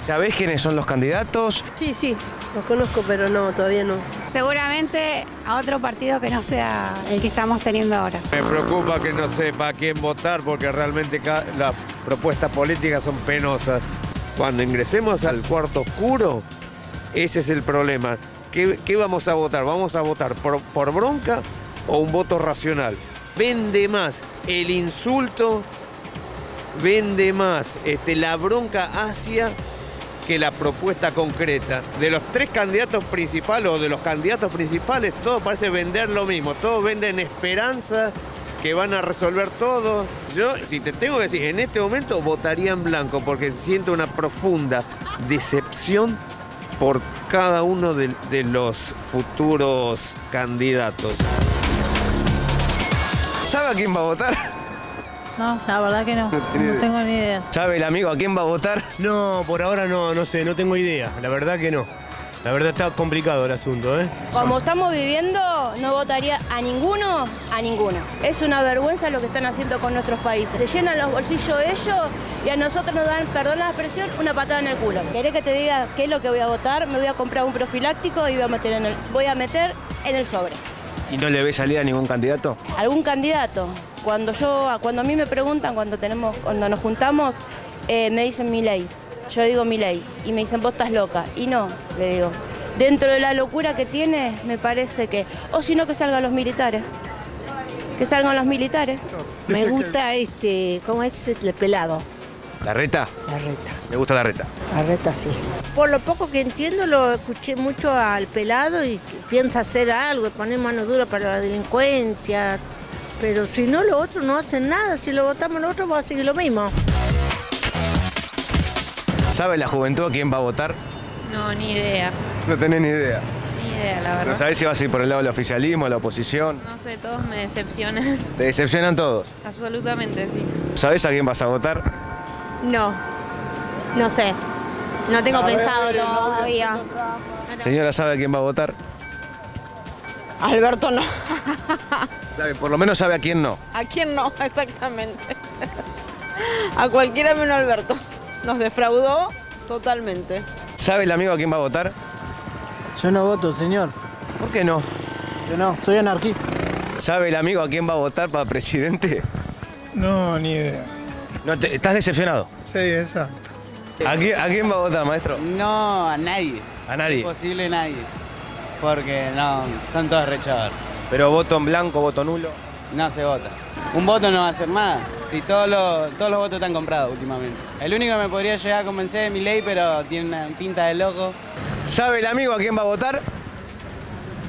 ¿Sabés quiénes son los candidatos? Sí, sí, los conozco, pero no, todavía no. Seguramente a otro partido que no sea el que estamos teniendo ahora. Me preocupa que no sepa a quién votar porque realmente las propuestas políticas son penosas. Cuando ingresemos al cuarto oscuro, ese es el problema. ¿Qué, qué vamos a votar? ¿Vamos a votar por, por bronca o un voto racional? Vende más el insulto, vende más este, la bronca hacia... que la propuesta concreta. De los tres candidatos principales o de los candidatos principales, todo parece vender lo mismo, todos venden esperanza, que van a resolver todo. Yo, si te tengo que decir, en este momento votaría en blanco, porque siento una profunda decepción por cada uno de, de los futuros candidatos. ¿Sabe a quién va a votar? No, la verdad que no, no tengo ni idea. ¿Sabe el amigo a quién va a votar? No, por ahora no, no sé, no tengo idea, la verdad que no. La verdad está complicado el asunto, ¿eh? Como estamos viviendo, no votaría a ninguno, a ninguno. Es una vergüenza lo que están haciendo con nuestros países. Se llenan los bolsillos ellos y a nosotros nos dan, perdón la expresión, una patada en el culo. ¿Querés que te diga qué es lo que voy a votar? Me voy a comprar un profiláctico y voy a meter en el, voy a meter en el sobre. ¿Y no le ve salida a ningún candidato? ¿Algún candidato? Cuando yo, cuando a mí me preguntan, cuando tenemos, cuando nos juntamos, eh, me dicen Milei. Yo digo Milei. Y me dicen, vos estás loca. Y no, le digo. Dentro de la locura que tiene, me parece que... O si no, que salgan los militares. Que salgan los militares. Me gusta este... ¿Cómo es el pelado? ¿Larreta? Larreta. ¿Le gusta Larreta? Larreta, sí. Por lo poco que entiendo, lo escuché mucho al pelado y piensa hacer algo, poner mano dura para la delincuencia. Pero si no, los otros no hacen nada. Si lo votamos nosotros, va a seguir lo mismo. ¿Sabe la juventud a quién va a votar? No, ni idea. No tenés ni idea. Ni idea, la verdad. ¿No sabés si vas a ir por el lado del oficialismo, la oposición? No sé, todos me decepcionan. ¿Te decepcionan todos? Absolutamente, sí. ¿Sabés a quién vas a votar? No. No sé. No tengo pensado todavía. Señora, ¿sabe a quién va a votar? Alberto no. Por lo menos sabe a quién no. A quién no, exactamente. A cualquiera menos Alberto. Nos defraudó totalmente. ¿Sabe el amigo a quién va a votar? Yo no voto, señor. ¿Por qué no? Yo no, soy anarquista. ¿Sabe el amigo a quién va a votar para presidente? No, ni idea. No, te, ¿Estás decepcionado? Sí, exacto. ¿A quién, ¿A quién va a votar, maestro? No, a nadie. ¿A nadie? Imposible nadie. Porque no, son todos rechazados. ¿Pero voto en blanco, voto nulo? No se vota. Un voto no va a hacer nada. Si todos los, todos los votos están comprados últimamente. El único que me podría llegar a convencer es Milei, pero tiene una pinta de loco. ¿Sabe el amigo a quién va a votar?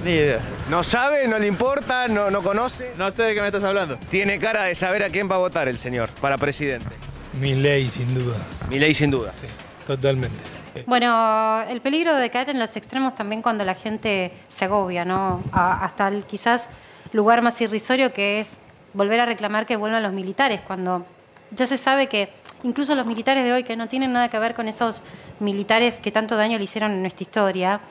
Ni idea. ¿No sabe? ¿No le importa? ¿No, no conoce? No sé de qué me estás hablando. Tiene cara de saber a quién va a votar el señor para presidente. Milei, sin duda. Milei, sin duda. Sí, totalmente. Bueno, el peligro de caer en los extremos también cuando la gente se agobia, ¿no? A, hasta el quizás lugar más irrisorio que es volver a reclamar que vuelvan los militares, cuando ya se sabe que incluso los militares de hoy, que no tienen nada que ver con esos militares que tanto daño le hicieron en nuestra historia,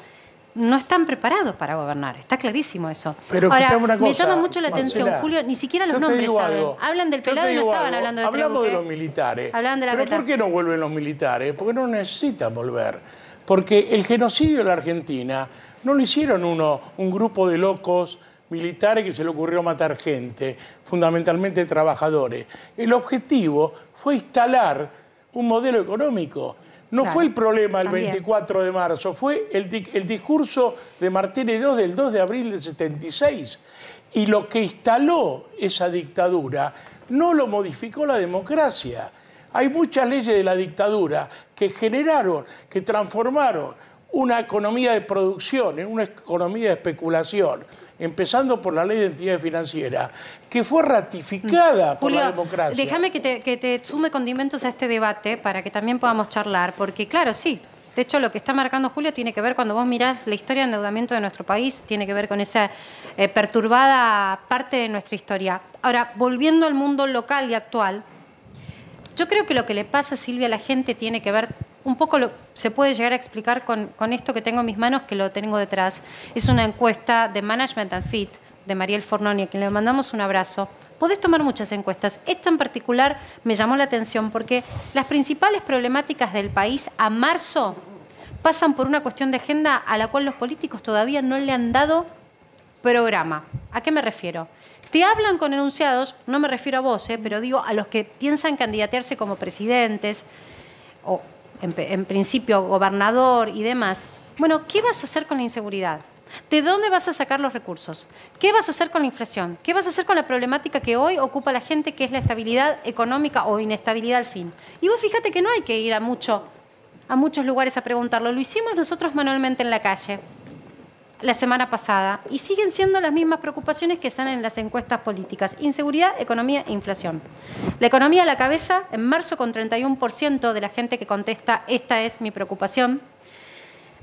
no están preparados para gobernar. Está clarísimo eso. Pero ahora, una cosa, me llama mucho la Marcela, atención, Julio, ni siquiera los nombres saben. Algo. Hablan del pelado y no estaban algo. hablando de Hablamos Trebuchet. de los militares. Hablan de la ¿Pero reta. ¿Por qué no vuelven los militares? Porque no necesitan volver. Porque el genocidio de la Argentina no lo hicieron uno, un grupo de locos militares que se le ocurrió matar gente, fundamentalmente trabajadores. El objetivo fue instalar un modelo económico. No claro, fue el problema el también. veinticuatro de marzo, fue el, di el discurso de Martínez de Hoz del dos de abril del setenta y seis. Y lo que instaló esa dictadura no lo modificó la democracia. Hay muchas leyes de la dictadura que generaron, que transformaron una economía de producción en una economía de especulación, empezando por la Ley de Entidades Financieras, que fue ratificada Julio, por la democracia. Déjame que te, que te sume condimentos a este debate para que también podamos charlar, porque claro, sí, de hecho lo que está marcando Julio tiene que ver, cuando vos mirás la historia de endeudamiento de nuestro país, tiene que ver con esa eh, perturbada parte de nuestra historia. Ahora, volviendo al mundo local y actual, yo creo que lo que le pasa, Silvia, a la gente tiene que ver un poco, lo, se puede llegar a explicar con, con esto que tengo en mis manos, que lo tengo detrás. Es una encuesta de Management and Fit, de Mariel Fornoni, a quien le mandamos un abrazo. Podés tomar muchas encuestas. Esta en particular me llamó la atención porque las principales problemáticas del país a marzo pasan por una cuestión de agenda a la cual los políticos todavía no le han dado programa. ¿A qué me refiero? Te hablan con enunciados, no me refiero a vos, eh, pero digo a los que piensan candidatearse como presidentes o En, en principio gobernador y demás. Bueno, ¿qué vas a hacer con la inseguridad? ¿De dónde vas a sacar los recursos? ¿Qué vas a hacer con la inflación? ¿Qué vas a hacer con la problemática que hoy ocupa la gente, que es la estabilidad económica o inestabilidad al fin? Y vos fíjate que no hay que ir a, mucho, a muchos lugares a preguntarlo. Lo hicimos nosotros manualmente en la calle la semana pasada y siguen siendo las mismas preocupaciones que están en las encuestas políticas: inseguridad, economía e inflación. La economía a la cabeza, en marzo con treinta y uno por ciento de la gente que contesta esta es mi preocupación,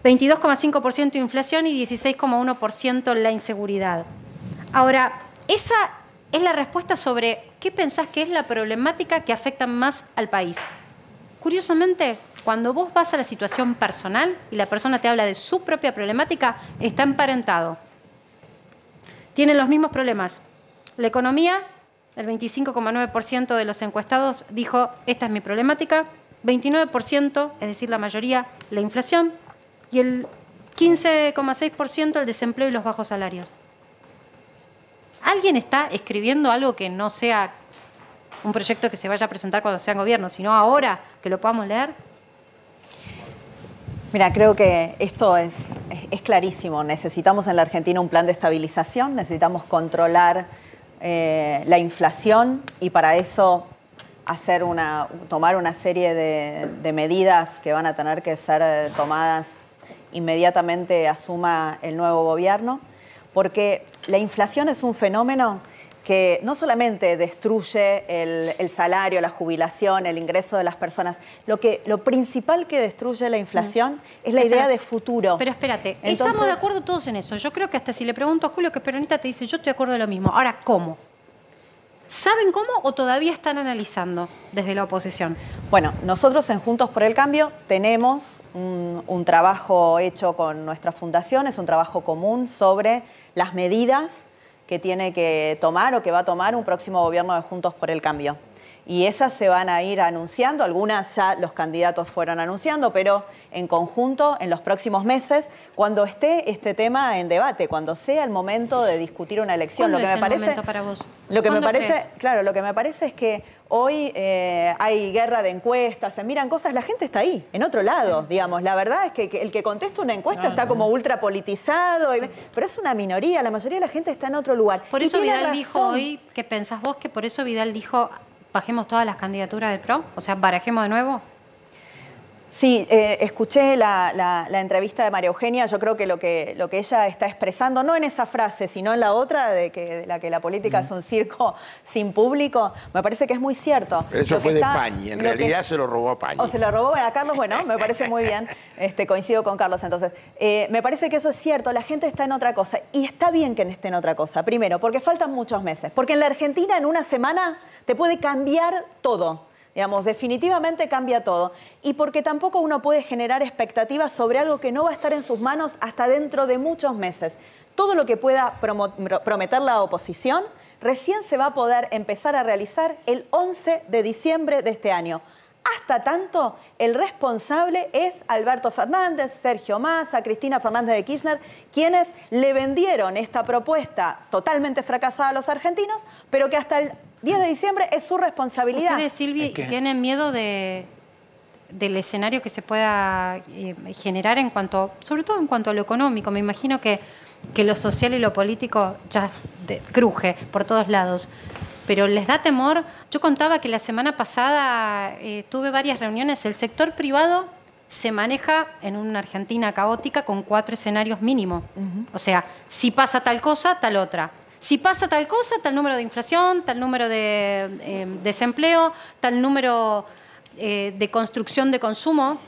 veintidós coma cinco por ciento inflación y dieciséis coma uno por ciento la inseguridad. Ahora, esa es la respuesta sobre qué pensás que es la problemática que afecta más al país. Curiosamente, cuando vos vas a la situación personal y la persona te habla de su propia problemática, está emparentado. Tienen los mismos problemas. La economía, el veinticinco coma nueve por ciento de los encuestados dijo, esta es mi problemática. veintinueve por ciento, es decir, la mayoría, la inflación. Y el quince coma seis por ciento, el desempleo y los bajos salarios. ¿Alguien está escribiendo algo que no sea un proyecto que se vaya a presentar cuando sea en gobierno, sino ahora que lo podamos leer? Mira, creo que esto es, es, es clarísimo. Necesitamos en la Argentina un plan de estabilización, necesitamos controlar eh, la inflación y para eso hacer una, tomar una serie de, de medidas que van a tener que ser tomadas inmediatamente asuma el nuevo gobierno, porque la inflación es un fenómeno que no solamente destruye el, el salario, la jubilación, el ingreso de las personas, lo que lo principal que destruye la inflación es la idea de futuro. Pero espérate, Entonces, estamos de acuerdo todos en eso. Yo creo que hasta si le pregunto a Julio, que es peronista, te dice, yo estoy de acuerdo de lo mismo. Ahora, ¿cómo? ¿Saben cómo o todavía están analizando desde la oposición? Bueno, nosotros en Juntos por el Cambio tenemos un, un trabajo hecho con nuestra fundación, es un trabajo común sobre las medidas que tiene que tomar o que va a tomar un próximo gobierno de Juntos por el Cambio. Y esas se van a ir anunciando, algunas ya los candidatos fueron anunciando, pero en conjunto en los próximos meses, cuando esté este tema en debate, cuando sea el momento de discutir una elección. ¿Cuándo es el momento para vos? Lo que me parece, claro, lo que me parece es que hoy eh, hay guerra de encuestas, se miran cosas, la gente está ahí, en otro lado, digamos. La verdad es que, que el que contesta una encuesta no, está no. como ultra politizado, y, pero es una minoría, la mayoría de la gente está en otro lugar. Por eso Vidal razón. dijo hoy, ¿qué pensás vos? Que por eso Vidal dijo, bajemos todas las candidaturas del P R O, o sea, barajemos de nuevo. Sí, eh, escuché la, la, la entrevista de María Eugenia, yo creo que lo, que lo que ella está expresando, no en esa frase, sino en la otra, de que, de la que la política mm. es un circo sin público, me parece que es muy cierto. Pero eso fue de Pañi, en realidad que, se lo robó a Pañi. O se lo robó a Carlos, bueno, me parece muy bien, este, coincido con Carlos entonces. Eh, me parece que eso es cierto, la gente está en otra cosa, y está bien que esté en otra cosa, primero, porque faltan muchos meses, porque en la Argentina en una semana te puede cambiar todo. Digamos, definitivamente cambia todo. Y porque tampoco uno puede generar expectativas sobre algo que no va a estar en sus manos hasta dentro de muchos meses. Todo lo que pueda prometer la oposición recién se va a poder empezar a realizar el once de diciembre de este año. Hasta tanto, el responsable es Alberto Fernández, Sergio Massa, Cristina Fernández de Kirchner, quienes le vendieron esta propuesta totalmente fracasada a los argentinos, pero que hasta el diez de diciembre es su responsabilidad. ¿Ustedes, Silvia, tienen miedo de, del escenario que se pueda eh, generar, en cuanto, sobre todo en cuanto a lo económico? Me imagino que, que lo social y lo político ya de, cruje por todos lados. Pero les da temor. Yo contaba que la semana pasada eh, tuve varias reuniones. El sector privado se maneja en una Argentina caótica con cuatro escenarios mínimo. Uh-huh. O sea, si pasa tal cosa, tal otra. Si pasa tal cosa, tal número de inflación, tal número de eh, desempleo, tal número eh, de construcción de consumo,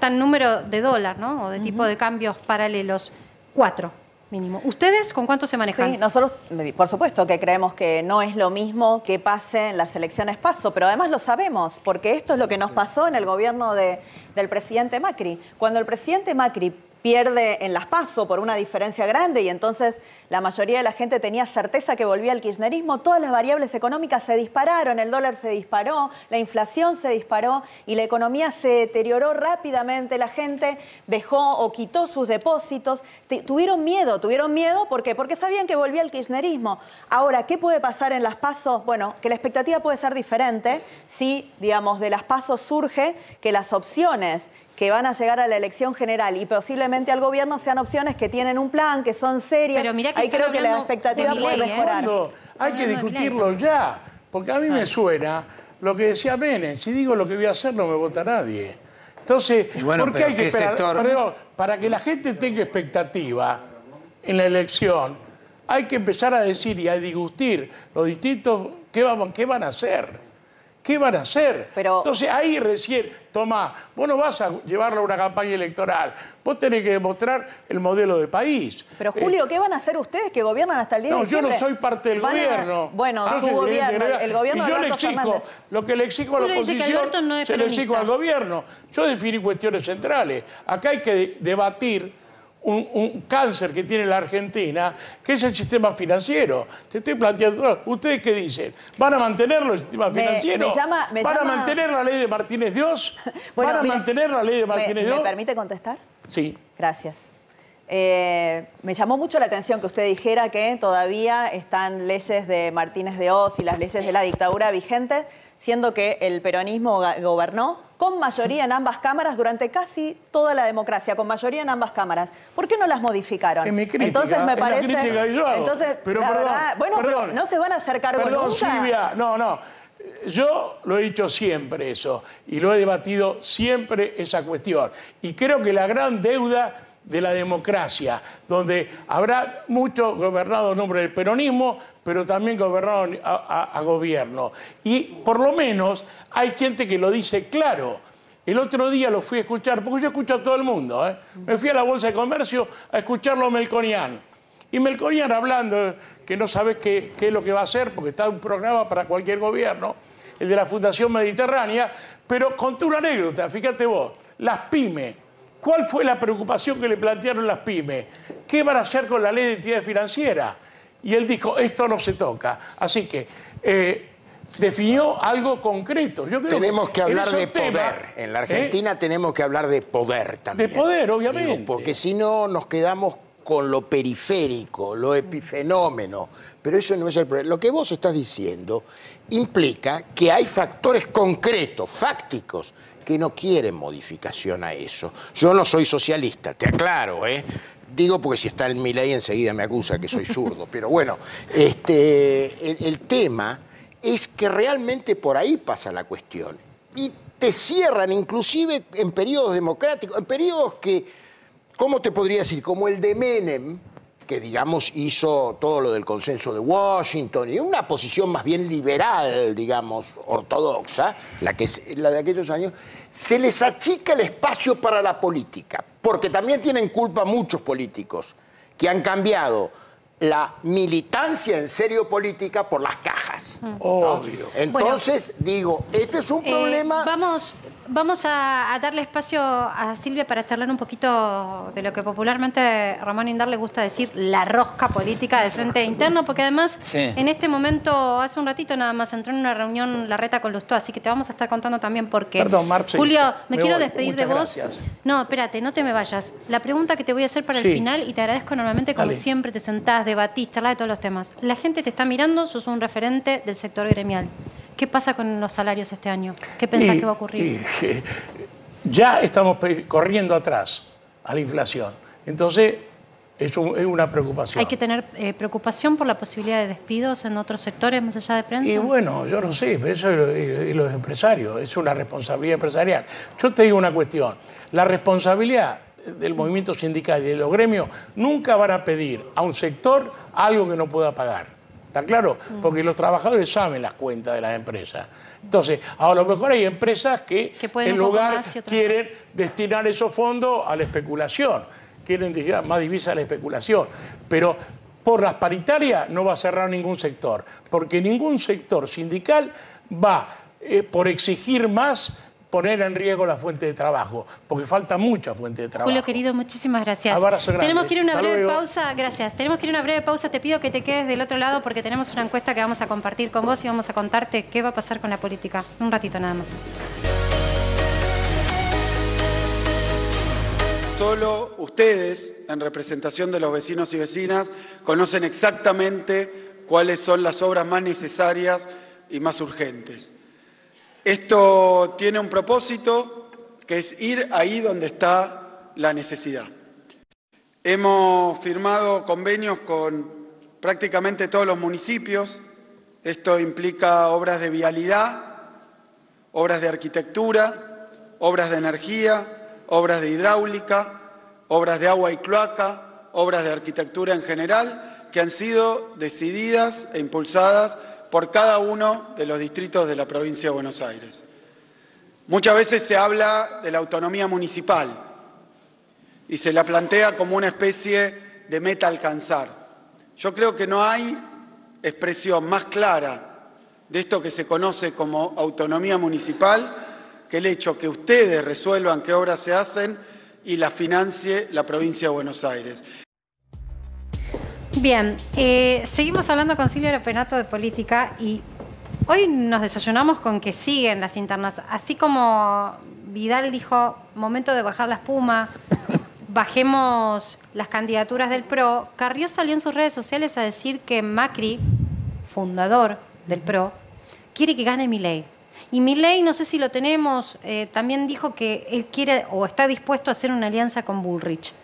tal número de dólar, ¿no? O de tipo de cambios paralelos. Cuatro. Mínimo. ¿Ustedes con cuánto se manejan? Sí, nosotros, por supuesto, que creemos que no es lo mismo que pase en las elecciones PASO, pero además lo sabemos, porque esto es lo que nos pasó en el gobierno de, del presidente Macri. Cuando el presidente Macri pierde en las PASO por una diferencia grande y entonces la mayoría de la gente tenía certeza que volvía al kirchnerismo, todas las variables económicas se dispararon, el dólar se disparó, la inflación se disparó y la economía se deterioró rápidamente, la gente dejó o quitó sus depósitos, tuvieron miedo, tuvieron miedo, ¿por qué? Porque sabían que volvía al kirchnerismo. Ahora, ¿qué puede pasar en las PASO? Bueno, que la expectativa puede ser diferente si, digamos, de las PASO surge que las opciones que van a llegar a la elección general y posiblemente al gobierno sean opciones que tienen un plan, que son serias. Pero mirá que ahí creo que la expectativa Milei, puede mejorar. ¿Eh? Hay que discutirlo ya, porque a mí me suena lo que decía Menem, si digo lo que voy a hacer no me vota nadie. Entonces, bueno, ¿por qué hay que esperar? Sector... Perdón, para que la gente tenga expectativa en la elección, hay que empezar a decir y a discutir los distintos qué van, qué van a hacer. ¿Qué van a hacer? Pero... Entonces ahí recién, Tomás, vos no vas a llevarlo a una campaña electoral. Vos tenés que demostrar el modelo de país. Pero Julio, eh... ¿qué van a hacer ustedes que gobiernan hasta el diez de diciembre? No, yo no soy parte del gobierno. A... Bueno, no su gobierno, gobierno, el gobierno de Alberto Fernández. Y yo le exijo, lo que le exijo a la oposición, no se lo exijo al gobierno. Yo definí cuestiones centrales. Acá hay que debatir... Un, un cáncer que tiene la Argentina, que es el sistema financiero. Te estoy planteando, ¿ustedes qué dicen? ¿Van a mantenerlo el sistema financiero? Me, me llama, me ¿Van llama... a mantener la ley de Martínez de Hoz? Bueno, ¿Van a mira, mantener la ley de Martínez de Hoz? ¿Me permite contestar? Sí. Gracias. Eh, me llamó mucho la atención que usted dijera que todavía están leyes de Martínez de Hoz y las leyes de la dictadura vigentes, siendo que el peronismo gobernó con mayoría en ambas cámaras durante casi toda la democracia, con mayoría en ambas cámaras. ¿Por qué no las modificaron? Es mi crítica, entonces me parece, es la crítica que yo hago. Entonces, pero la perdón, verdad, bueno, perdón, pero no se van a hacer cargo perdón, nunca. Silvia, no, no. Yo lo he dicho siempre eso y lo he debatido siempre esa cuestión. Y creo que la gran deuda de la democracia, donde habrá muchos gobernados en nombre del peronismo, pero también gobernados a, a, a gobierno. Y por lo menos hay gente que lo dice claro. El otro día lo fui a escuchar, porque yo escucho a todo el mundo, ¿eh? Me fui a la Bolsa de Comercio a escucharlo a Melconian. Y Melconian hablando que no sabes qué, qué es lo que va a hacer, porque está un programa para cualquier gobierno, el de la Fundación Mediterránea, pero contó una anécdota, fíjate vos, las pymes. ¿Cuál fue la preocupación que le plantearon las pymes? ¿Qué van a hacer con la ley de entidades financieras? Y él dijo, esto no se toca. Así que eh, definió algo concreto. Yo creo tenemos que, que hablar de poder. Tema, en la Argentina ¿eh? tenemos que hablar de poder también. De poder, obviamente. Digo, porque si no nos quedamos con lo periférico, lo epifenómeno. Pero eso no es el problema. Lo que vos estás diciendo implica que hay factores concretos, fácticos, que no quieren modificación a eso. Yo no soy socialista, te aclaro, ¿eh? Digo porque si está el Milei enseguida me acusa que soy zurdo, pero bueno, este, el, el tema es que realmente por ahí pasa la cuestión. Y te cierran, inclusive en periodos democráticos, en periodos que, ¿cómo te podría decir? Como el de Menem, que digamos hizo todo lo del consenso de Washington y una posición más bien liberal, digamos, ortodoxa, la, que es, la de aquellos años, se les achica el espacio para la política, porque también tienen culpa muchos políticos que han cambiado la militancia en serio política por las cajas. Mm. Obvio. Entonces, bueno, digo, este es un eh, problema... Vamos, vamos a, a darle espacio a Silvia para charlar un poquito de lo que popularmente Ramón Indart le gusta decir, la rosca política del Frente Interno, porque además sí. en este momento, hace un ratito nada más, entró en una reunión Larreta con Lustó, así que te vamos a estar contando también por qué. Perdón, Marce, Julio, me, me quiero voy. despedir Muchas de vos. Gracias. No, espérate, no te me vayas. La pregunta que te voy a hacer para sí. el final, y te agradezco enormemente, como Dale. siempre te sentás, debatís, charlás de todos los temas. La gente te está mirando, sos un referente del sector gremial. ¿Qué pasa con los salarios este año? ¿Qué pensás y, que va a ocurrir? Y, ya estamos corriendo atrás a la inflación. Entonces, es, un, es una preocupación. ¿Hay que tener eh, preocupación por la posibilidad de despidos en otros sectores más allá de prensa? Y bueno, yo no sé, pero eso es, es los empresarios, es una responsabilidad empresarial. Yo te digo una cuestión, la responsabilidad del movimiento sindical y de los gremios nunca van a pedir a un sector algo que no pueda pagar. ¿Está claro? Porque los trabajadores saben las cuentas de las empresas. Entonces, a lo mejor hay empresas que, que en lugar quieren destinar esos fondos a la especulación, quieren destinar más divisas a la especulación. Pero por las paritarias no va a cerrar ningún sector, porque ningún sector sindical va eh, por exigir más poner en riesgo la fuente de trabajo, porque falta mucha fuente de trabajo. Julio, querido, muchísimas gracias. Abrazo grande. Tenemos que ir a una Hasta breve luego. pausa. Gracias. Tenemos que ir a una breve pausa. Te pido que te quedes del otro lado porque tenemos una encuesta que vamos a compartir con vos y vamos a contarte qué va a pasar con la política. Un ratito nada más. Solo ustedes, en representación de los vecinos y vecinas, conocen exactamente cuáles son las obras más necesarias y más urgentes. Esto tiene un propósito, que es ir ahí donde está la necesidad. Hemos firmado convenios con prácticamente todos los municipios. Esto implica obras de vialidad, obras de arquitectura, obras de energía, obras de hidráulica, obras de agua y cloaca, obras de arquitectura en general, que han sido decididas e impulsadas por cada uno de los distritos de la provincia de Buenos Aires. Muchas veces se habla de la autonomía municipal y se la plantea como una especie de meta a alcanzar. Yo creo que no hay expresión más clara de esto que se conoce como autonomía municipal que el hecho que ustedes resuelvan qué obras se hacen y las financie la provincia de Buenos Aires. Bien, eh, seguimos hablando con Silvia Lospennato de política y hoy nos desayunamos con que siguen las internas. Así como Vidal dijo, momento de bajar la espuma, bajemos las candidaturas del P R O, Carrió salió en sus redes sociales a decir que Macri, fundador del P R O, quiere que gane Milei. Y Milei, no sé si lo tenemos, eh, también dijo que él quiere o está dispuesto a hacer una alianza con Bullrich.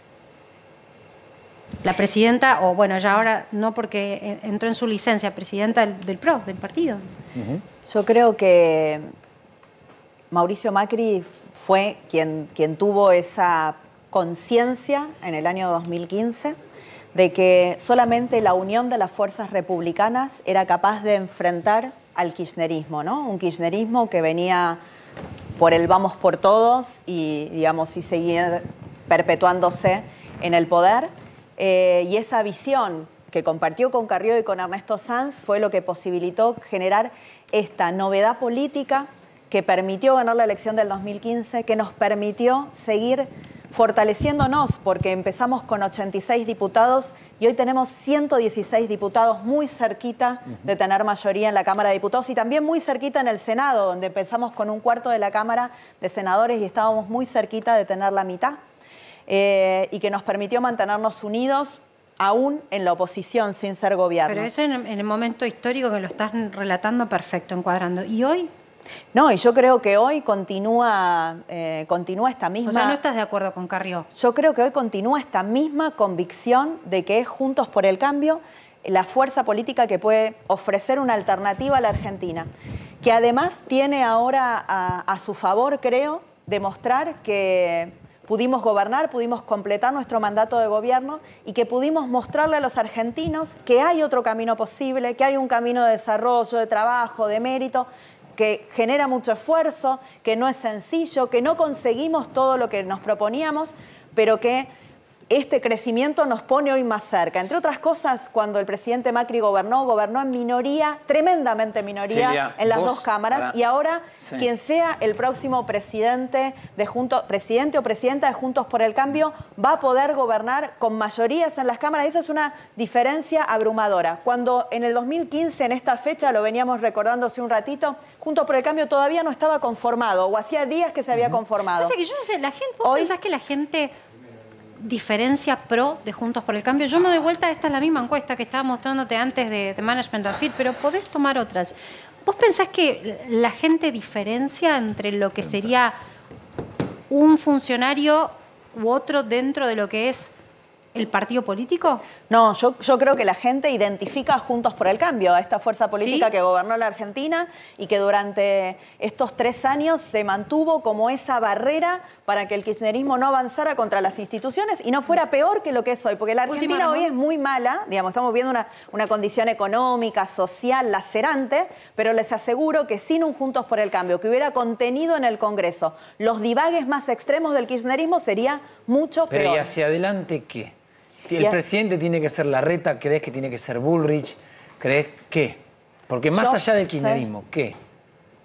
La presidenta, o bueno, ya ahora no porque entró en su licencia, presidenta del, del P R O, del partido. Uh-huh. Yo creo que Mauricio Macri fue quien, quien tuvo esa conciencia en el año dos mil quince de que solamente la unión de las fuerzas republicanas era capaz de enfrentar al kirchnerismo, ¿no? Un kirchnerismo que venía por el vamos por todos y, digamos, y seguir perpetuándose en el poder. Eh, y esa visión que compartió con Carrió y con Ernesto Sanz fue lo que posibilitó generar esta novedad política que permitió ganar la elección del dos mil quince, que nos permitió seguir fortaleciéndonos, porque empezamos con ochenta y seis diputados y hoy tenemos ciento dieciséis diputados, muy cerquita de tener mayoría en la Cámara de Diputados y también muy cerquita en el Senado, donde empezamos con un cuarto de la Cámara de Senadores y estábamos muy cerquita de tener la mitad. Eh, y que nos permitió mantenernos unidos aún en la oposición sin ser gobierno. Pero eso en, en el momento histórico que lo estás relatando perfecto, encuadrando. ¿Y hoy? No, y yo creo que hoy continúa, eh, continúa esta misma... O sea, ¿no estás de acuerdo con Carrió? Yo creo que hoy continúa esta misma convicción de que es Juntos por el Cambio la fuerza política que puede ofrecer una alternativa a la Argentina, que además tiene ahora a, a su favor, creo, demostrar que... pudimos gobernar, pudimos completar nuestro mandato de gobierno y que pudimos mostrarle a los argentinos que hay otro camino posible, que hay un camino de desarrollo, de trabajo, de mérito, que genera mucho esfuerzo, que no es sencillo, que no conseguimos todo lo que nos proponíamos, pero que este crecimiento nos pone hoy más cerca. Entre otras cosas, cuando el presidente Macri gobernó, gobernó en minoría, tremendamente minoría, Silvia, en las vos, dos cámaras. Para... Y ahora, sí. quien sea el próximo presidente, de Junto, presidente o presidenta de Juntos por el Cambio, va a poder gobernar con mayorías en las cámaras. Y esa es una diferencia abrumadora. Cuando en el dos mil quince, en esta fecha, lo veníamos recordando hace un ratito, Juntos por el Cambio todavía no estaba conformado, o hacía días que se había conformado. O sea que yo no sé, la gente, ¿vos hoy... pensás que la gente... diferencia pro de Juntos por el Cambio? Yo me doy vuelta, esta es la misma encuesta que estaba mostrándote antes de, de Management and Fit, pero podés tomar otras. ¿Vos pensás que la gente diferencia entre lo que sería un funcionario u otro dentro de lo que es el partido político? No, yo, yo creo que la gente identifica a Juntos por el Cambio, a esta fuerza política, ¿sí?, que gobernó la Argentina y que durante estos tres años se mantuvo como esa barrera para que el kirchnerismo no avanzara contra las instituciones y no fuera peor que lo que es hoy. Porque la Argentina Última, ¿no? hoy es muy mala, digamos, estamos viendo una, una condición económica, social, lacerante, pero les aseguro que sin un Juntos por el Cambio, que hubiera contenido en el Congreso los divagues más extremos del kirchnerismo, sería mucho pero peor. ¿Pero y hacia adelante qué? ¿El presidente tiene que ser Larreta? ¿Crees que tiene que ser Bullrich? ¿Crees qué? Porque más yo, allá del kirchnerismo, ¿qué?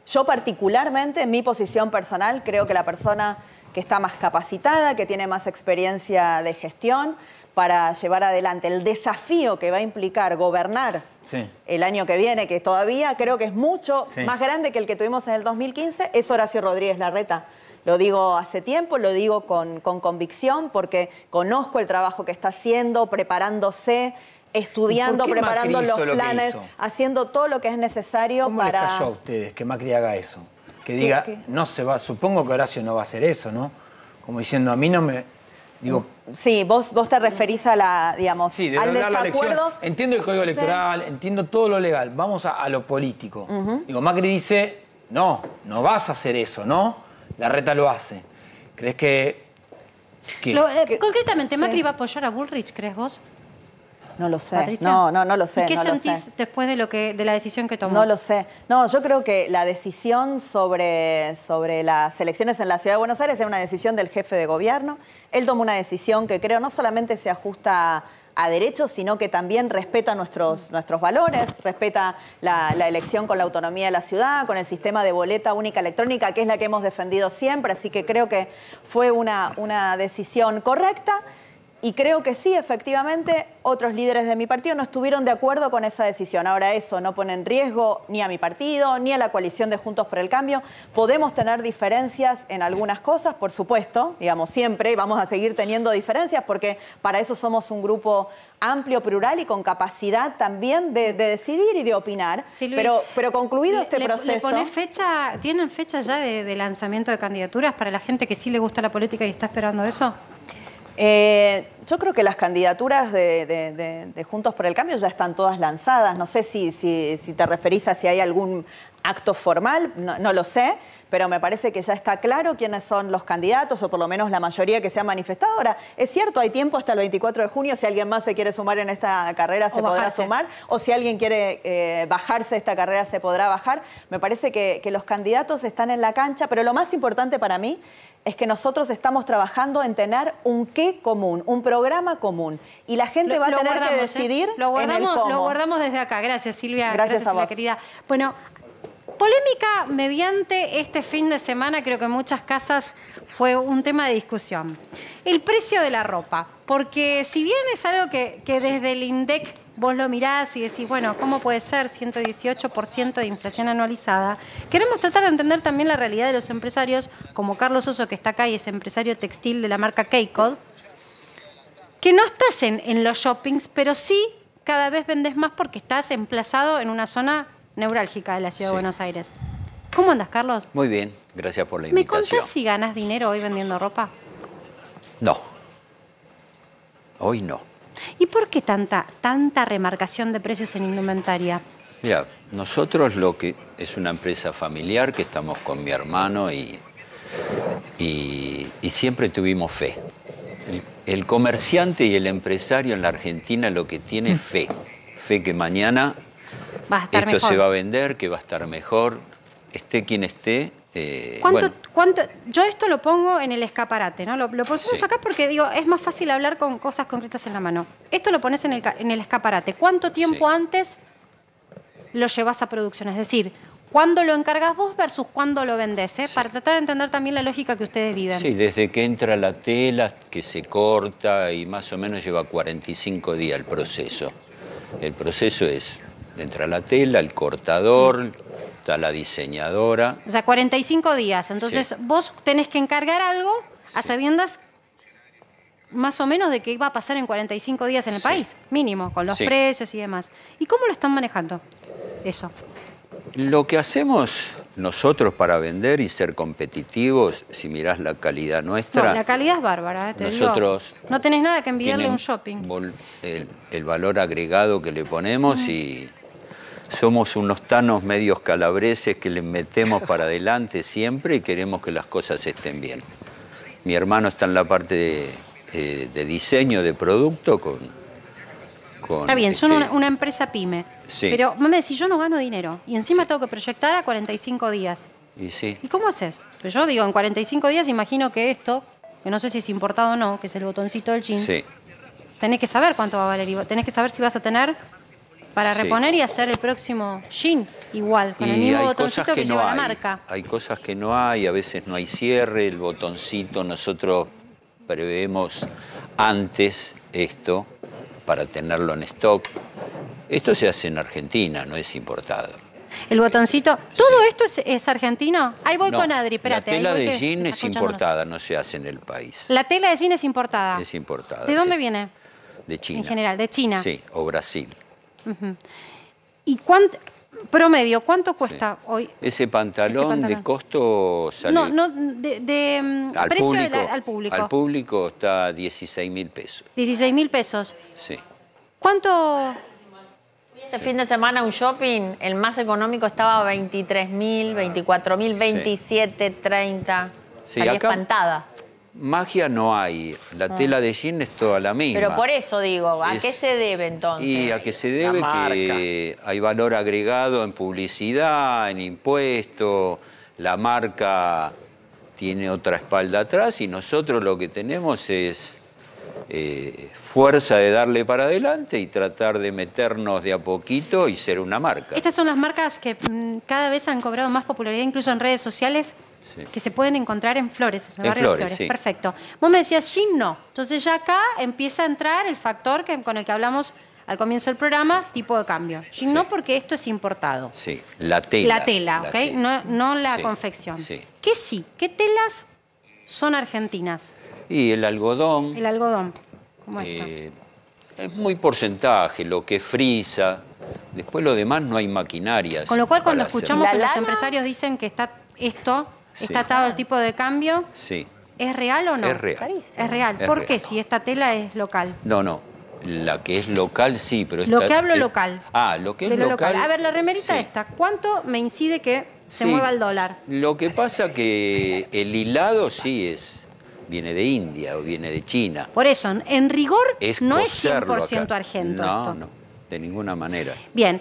Yo particularmente, en mi posición personal, creo que la persona que está más capacitada, que tiene más experiencia de gestión para llevar adelante el desafío que va a implicar gobernar sí. el año que viene, que todavía creo que es mucho sí. más grande que el que tuvimos en el dos mil quince, es Horacio Rodríguez Larreta. Lo digo hace tiempo, lo digo con, con convicción, porque conozco el trabajo que está haciendo, preparándose, estudiando, preparando los planes, lo haciendo todo lo que es necesario ¿Cómo para... ¿Cómo les cayó a ustedes que Macri haga eso? Que diga, ¿Qué? no se va, supongo que Horacio no va a hacer eso, ¿no? Como diciendo, a mí no me... Digo, sí, vos, vos te referís a la, digamos, sí, de al desacuerdo. La entiendo el código electoral, sí. entiendo todo lo legal, vamos a, a lo político. Uh-huh. Digo, Macri dice, no, no vas a hacer eso, ¿no? Larreta lo hace. ¿Crees que...? que... Lo, eh, concretamente, ¿Macri sí. va a apoyar a Bullrich, crees vos? No lo sé. ¿Patricia? No, no, no lo sé. ¿Y qué no sentís después de, lo que, de la decisión que tomó? No lo sé. No, yo creo que la decisión sobre, sobre las elecciones en la Ciudad de Buenos Aires es una decisión del jefe de gobierno. Él tomó una decisión que creo no solamente se ajusta... a derechos, sino que también respeta nuestros, nuestros valores, respeta la, la elección con la autonomía de la ciudad, con el sistema de boleta única electrónica, que es la que hemos defendido siempre, así que creo que fue una, una decisión correcta y creo que sí, efectivamente, otros líderes de mi partido no estuvieron de acuerdo con esa decisión. Ahora eso no pone en riesgo ni a mi partido, ni a la coalición de Juntos por el Cambio. Podemos tener diferencias en algunas cosas, por supuesto, digamos, siempre vamos a seguir teniendo diferencias porque para eso somos un grupo amplio, plural y con capacidad también de, de decidir y de opinar. Sí, Luis, pero, pero concluido le, este proceso... Le pone fecha, ¿tienen fecha ya de, de lanzamiento de candidaturas para la gente que sí le gusta la política y está esperando eso? Eh, yo creo que las candidaturas de, de, de, de Juntos por el Cambio ya están todas lanzadas. No sé si, si, si te referís a si hay algún acto formal, no, no lo sé, pero me parece que ya está claro quiénes son los candidatos, o por lo menos la mayoría que se ha manifestado. Ahora, es cierto, hay tiempo hasta el veinticuatro de junio, si alguien más se quiere sumar en esta carrera se podrá sumar, o si alguien quiere eh, bajarse esta carrera se podrá bajar. Me parece que, que los candidatos están en la cancha, pero lo más importante para mí es que nosotros estamos trabajando en tener un qué común, un programa común. Y la gente lo, va a tener que decidir eh. lo guardamos, en el cómo. Lo guardamos desde acá. Gracias, Silvia. Gracias, Gracias a vos, querida. Bueno, polémica mediante este fin de semana, creo que en muchas casas fue un tema de discusión. El precio de la ropa. Porque si bien es algo que, que desde el INDEC vos lo mirás y decís, bueno, ¿cómo puede ser ciento dieciocho por ciento de inflación anualizada? Queremos tratar de entender también la realidad de los empresarios, como Carlos Osso, que está acá y es empresario textil de la marca Keiko, que no estás en, en los shoppings, pero sí cada vez vendés más porque estás emplazado en una zona neurálgica de la Ciudad sí. de Buenos Aires. ¿Cómo andas, Carlos? Muy bien, gracias por la invitación. ¿Me contás si ganas dinero hoy vendiendo ropa? No. Hoy no. ¿Y por qué tanta, tanta remarcación de precios en indumentaria? Mira, nosotros lo que es una empresa familiar que estamos con mi hermano y, y, y siempre tuvimos fe. El, el comerciante y el empresario en la Argentina lo que tiene es fe. Fe que mañana esto se va a vender, que va a estar mejor, esté quien esté, Eh, ¿Cuánto, bueno. cuánto, yo esto lo pongo en el escaparate, ¿no? Lo, lo ponemos sí. acá porque digo, es más fácil hablar con cosas concretas en la mano. Esto lo pones en el, en el escaparate. ¿Cuánto tiempo sí. antes lo llevas a producción? Es decir, ¿cuándo lo encargas vos versus cuándo lo vendés? ¿eh? Sí. Para tratar de entender también la lógica que ustedes viven. Sí, desde que entra la tela, que se corta, y más o menos lleva cuarenta y cinco días el proceso. El proceso es, entra la tela, el cortador... a la diseñadora. O sea, cuarenta y cinco días. Entonces, sí. vos tenés que encargar algo a sí. sabiendas más o menos de qué va a pasar en cuarenta y cinco días en el sí. país, mínimo, con los sí. precios y demás. ¿Y cómo lo están manejando eso? Lo que hacemos nosotros para vender y ser competitivos, si mirás la calidad nuestra... No, la calidad es bárbara. ¿eh? Te nosotros digo, no tenés nada que envidiarle a un shopping. El, el valor agregado que le ponemos mm. y... Somos unos tanos medios calabreses que les metemos para adelante siempre y queremos que las cosas estén bien. Mi hermano está en la parte de, eh, de diseño de producto con... con está bien, este... son una, una empresa pyme. Sí. Pero, mami, si yo no gano dinero y encima sí. tengo que proyectar a cuarenta y cinco días. Y sí. ¿Y cómo haces? Pues yo digo, en cuarenta y cinco días imagino que esto, que no sé si es importado o no, que es el botoncito del jean, sí. tenés que saber cuánto va a valer. Tenés que saber si vas a tener... Para reponer sí. y hacer el próximo jean igual, con y el mismo botoncito que, que lleva no la marca. Hay cosas que no hay, a veces no hay cierre, el botoncito, nosotros preveemos antes esto para tenerlo en stock. Esto se hace en Argentina, no es importado. El botoncito, ¿todo sí. esto es, es argentino? Ahí voy no, con Adri, espérate. La tela de que, jean es importada, no se hace en el país. La tela de jean es importada. Es importada. ¿De dónde sí. viene? De China. En general, de China. Sí, o Brasil. Uh-huh. ¿Y cuánto, promedio, cuánto cuesta sí. hoy? Ese pantalón, este pantalón de costo sale... No, no, de, de al precio público, de la, al público. Al público está dieciséis mil pesos. dieciséis mil pesos. Sí. ¿Cuánto? Este fin de semana un shopping, el más económico estaba a veintitrés mil, veinticuatro mil, sí. veintisiete, treinta. Sí, salí acá... espantada. Magia no hay, la tela de jean es toda la misma. Pero por eso digo, ¿a es, qué se debe entonces? Y a qué se debe que hay valor agregado en publicidad, en impuestos, la marca tiene otra espalda atrás y nosotros lo que tenemos es eh, fuerza de darle para adelante y tratar de meternos de a poquito y ser una marca. Estas son las marcas que cada vez han cobrado más popularidad, incluso en redes sociales, que se pueden encontrar en Flores, en el barrio de Flores. Sí. Perfecto. Vos me decías, jean no. Entonces ya acá empieza a entrar el factor que, con el que hablamos al comienzo del programa, tipo de cambio. Jean sí. no porque esto es importado. Sí, la tela. La tela, la ¿ok? Tela. No, no la sí. confección. Sí. ¿Qué sí? ¿Qué telas son argentinas? Y el algodón. El algodón, como eh, esta. Es muy porcentaje, lo que frisa. Después lo demás no hay maquinarias. Con lo cual cuando escuchamos la que lana... los empresarios dicen que está esto... ¿Está sí. atado el tipo de cambio? Sí. ¿Es real o no? Es real. Es real. ¿Por qué? Si esta tela es local. No, no. La que es local sí, pero esta... Lo que hablo es local. Ah, lo que es lo local. local. A ver, la remerita sí. esta. ¿Cuánto me incide que se sí. mueva el dólar? Lo que pasa que el hilado sí es... Viene de India o viene de China. Por eso, en rigor es no es cien por ciento acá. Argento no, esto. No, no. De ninguna manera. Bien.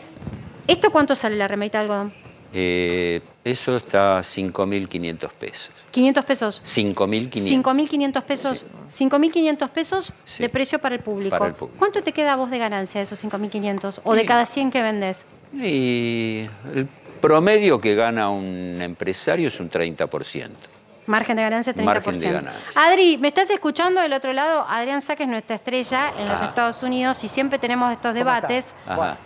¿Esto cuánto sale la remerita de algodón? Eh, eso está a cinco mil quinientos pesos. ¿quinientos pesos? cinco mil quinientos. cinco mil quinientos pesos. Sí. cinco mil quinientos pesos sí. de precio para el público. Para el público. ¿Cuánto te queda a vos de ganancia de esos cinco mil quinientos? ¿O sí. de cada cien que vendés? Y el promedio que gana un empresario es un treinta por ciento. Margen de ganancia, treinta por ciento. Margen de ganancia. Adri, ¿me estás escuchando del otro lado? Adrián Sáquez, nuestra estrella en ah. los Estados Unidos, y siempre tenemos estos debates. Ajá.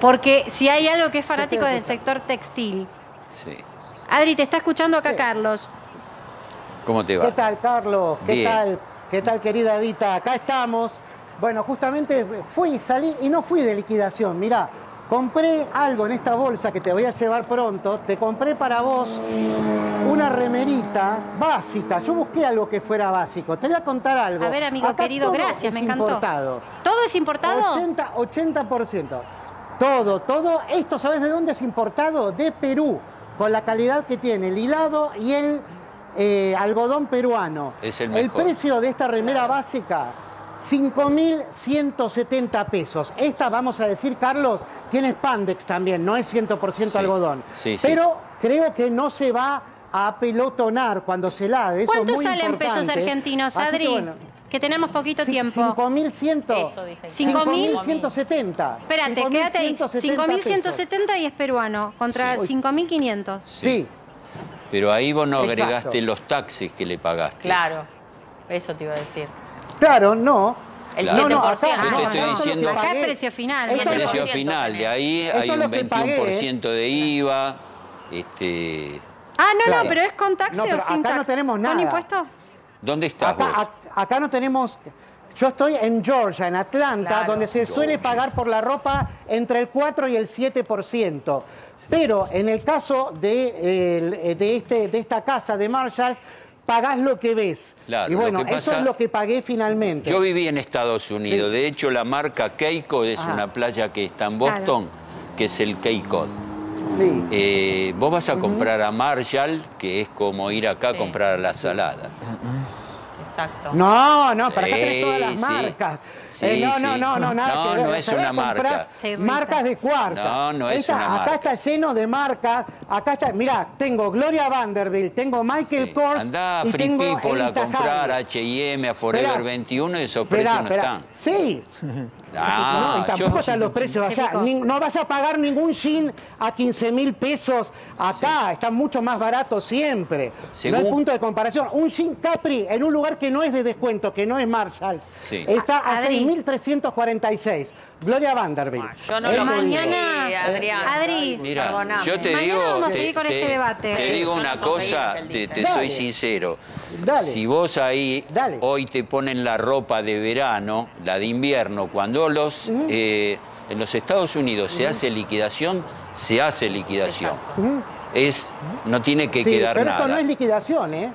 Porque si hay algo que es fanático del sector textil. Sí. Adri, te está escuchando acá sí. Carlos. ¿Cómo te va? ¿Qué tal, Carlos? ¿Qué Bien. tal? ¿Qué tal, querida Adita? Acá estamos. Bueno, justamente fui, salí y no fui de liquidación. Mirá, compré algo en esta bolsa que te voy a llevar pronto. Te compré para vos una remerita básica. Yo busqué algo que fuera básico. Te voy a contar algo. A ver, amigo acá querido, gracias, me encantó. Importado. ¿Todo es importado? ochenta por ciento. Todo, todo. Esto, ¿sabes de dónde es importado? De Perú, con la calidad que tiene el hilado y el eh, algodón peruano. Es el mejor. El precio de esta remera básica, cinco mil ciento setenta pesos. Esta, vamos a decir, Carlos, tiene spandex también, no es cien por ciento sí, algodón. Sí, pero sí. creo que no se va a pelotonar cuando se lave. Eso es muy importante. ¿Cuánto salen pesos argentinos, Adri? Que, bueno, que tenemos poquito tiempo. cinco mil ciento setenta. Espérate, quédate ahí. cinco mil ciento setenta y es peruano, contra sí. cinco mil quinientos. Sí. sí. Pero ahí vos no agregaste Exacto. los taxis que le pagaste. Claro, eso te iba a decir. Claro, no. El claro. siete por ciento. No, no, acá, yo te estoy no, diciendo... Acá es precio final. El precio final, de ahí hay un veintiuno por ciento de IVA. Este... Ah, no, claro. no, pero es con taxi no, o sin taxi. Acá no tenemos nada. ¿Con impuesto? ¿Dónde estás acá, vos? A, acá no tenemos... Yo estoy en Georgia, en Atlanta, claro, donde se Georgia. suele pagar por la ropa entre el cuatro y el siete por ciento. Pero en el caso de, eh, de, este, de esta casa de Marshalls, pagás lo que ves. Claro, y bueno, pasa, eso es lo que pagué finalmente. Yo viví en Estados Unidos. Sí. De hecho, la marca Keiko es Ajá. una playa que está en Boston, claro. que es el Keiko. Sí. Eh, vos vas a comprar uh-huh. a Marshall, que es como ir acá sí. a comprar a la salada. Exacto. No, no, para acá tenés todas las marcas. Sí, eh, no, sí. no, no, no, nada no, que ver. No es una marca. Marcas de cuarta. No, no es Esta, una marca. Acá está lleno de marcas. Acá está, mirá, tengo Gloria Vanderbilt, tengo Michael sí. Kors. Andá a Free People a comprar a H y M, a Forever verá, veintiuno, y esos precios verá, no verá. están. Sí. Ah, no, y tampoco yo, están los precios allá. Ni, no vas a pagar ningún jean a quince mil pesos acá. Sí. Están mucho más baratos siempre. Según... No hay punto de comparación. Un jean Capri en un lugar que no es de descuento, que no es Marshall, sí. está a, a seis mil trescientos cuarenta y seis. Gloria Vanderbilt. Ah, yo no lo mañana, sí, Adrián. Adri, mira, perdóname. yo te digo, vamos a seguir con te, este debate. Te digo una cosa, te, te soy sincero. Dale. Si vos ahí Dale. hoy te ponen la ropa de verano, la de invierno, cuando los uh-huh. eh, en los Estados Unidos uh-huh. se hace liquidación, se hace liquidación. Uh-huh. Es no tiene que sí, quedar pero nada. Pero esto no es liquidación, ¿eh?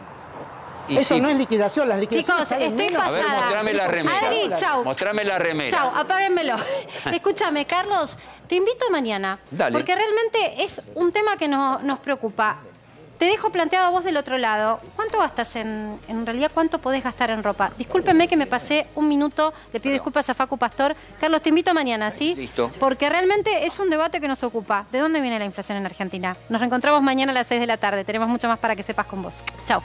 Eso si... no es liquidación, las liquidaciones... Chicos, estoy menos. pasada. A ver, mostrame la remera. Adri, chau. Mostrame la remera. Chau, apáguenmelo. Escúchame, Carlos, te invito mañana. Dale. Porque realmente es un tema que no, nos preocupa. Te dejo planteado a vos del otro lado. ¿Cuánto gastas en, en realidad? ¿Cuánto podés gastar en ropa? Discúlpenme que me pasé un minuto. Le pido disculpas a Facu Pastor. Carlos, te invito mañana, ¿sí? Listo. Porque realmente es un debate que nos ocupa. ¿De dónde viene la inflación en Argentina? Nos reencontramos mañana a las seis de la tarde. Tenemos mucho más para que sepas con vos. Chau.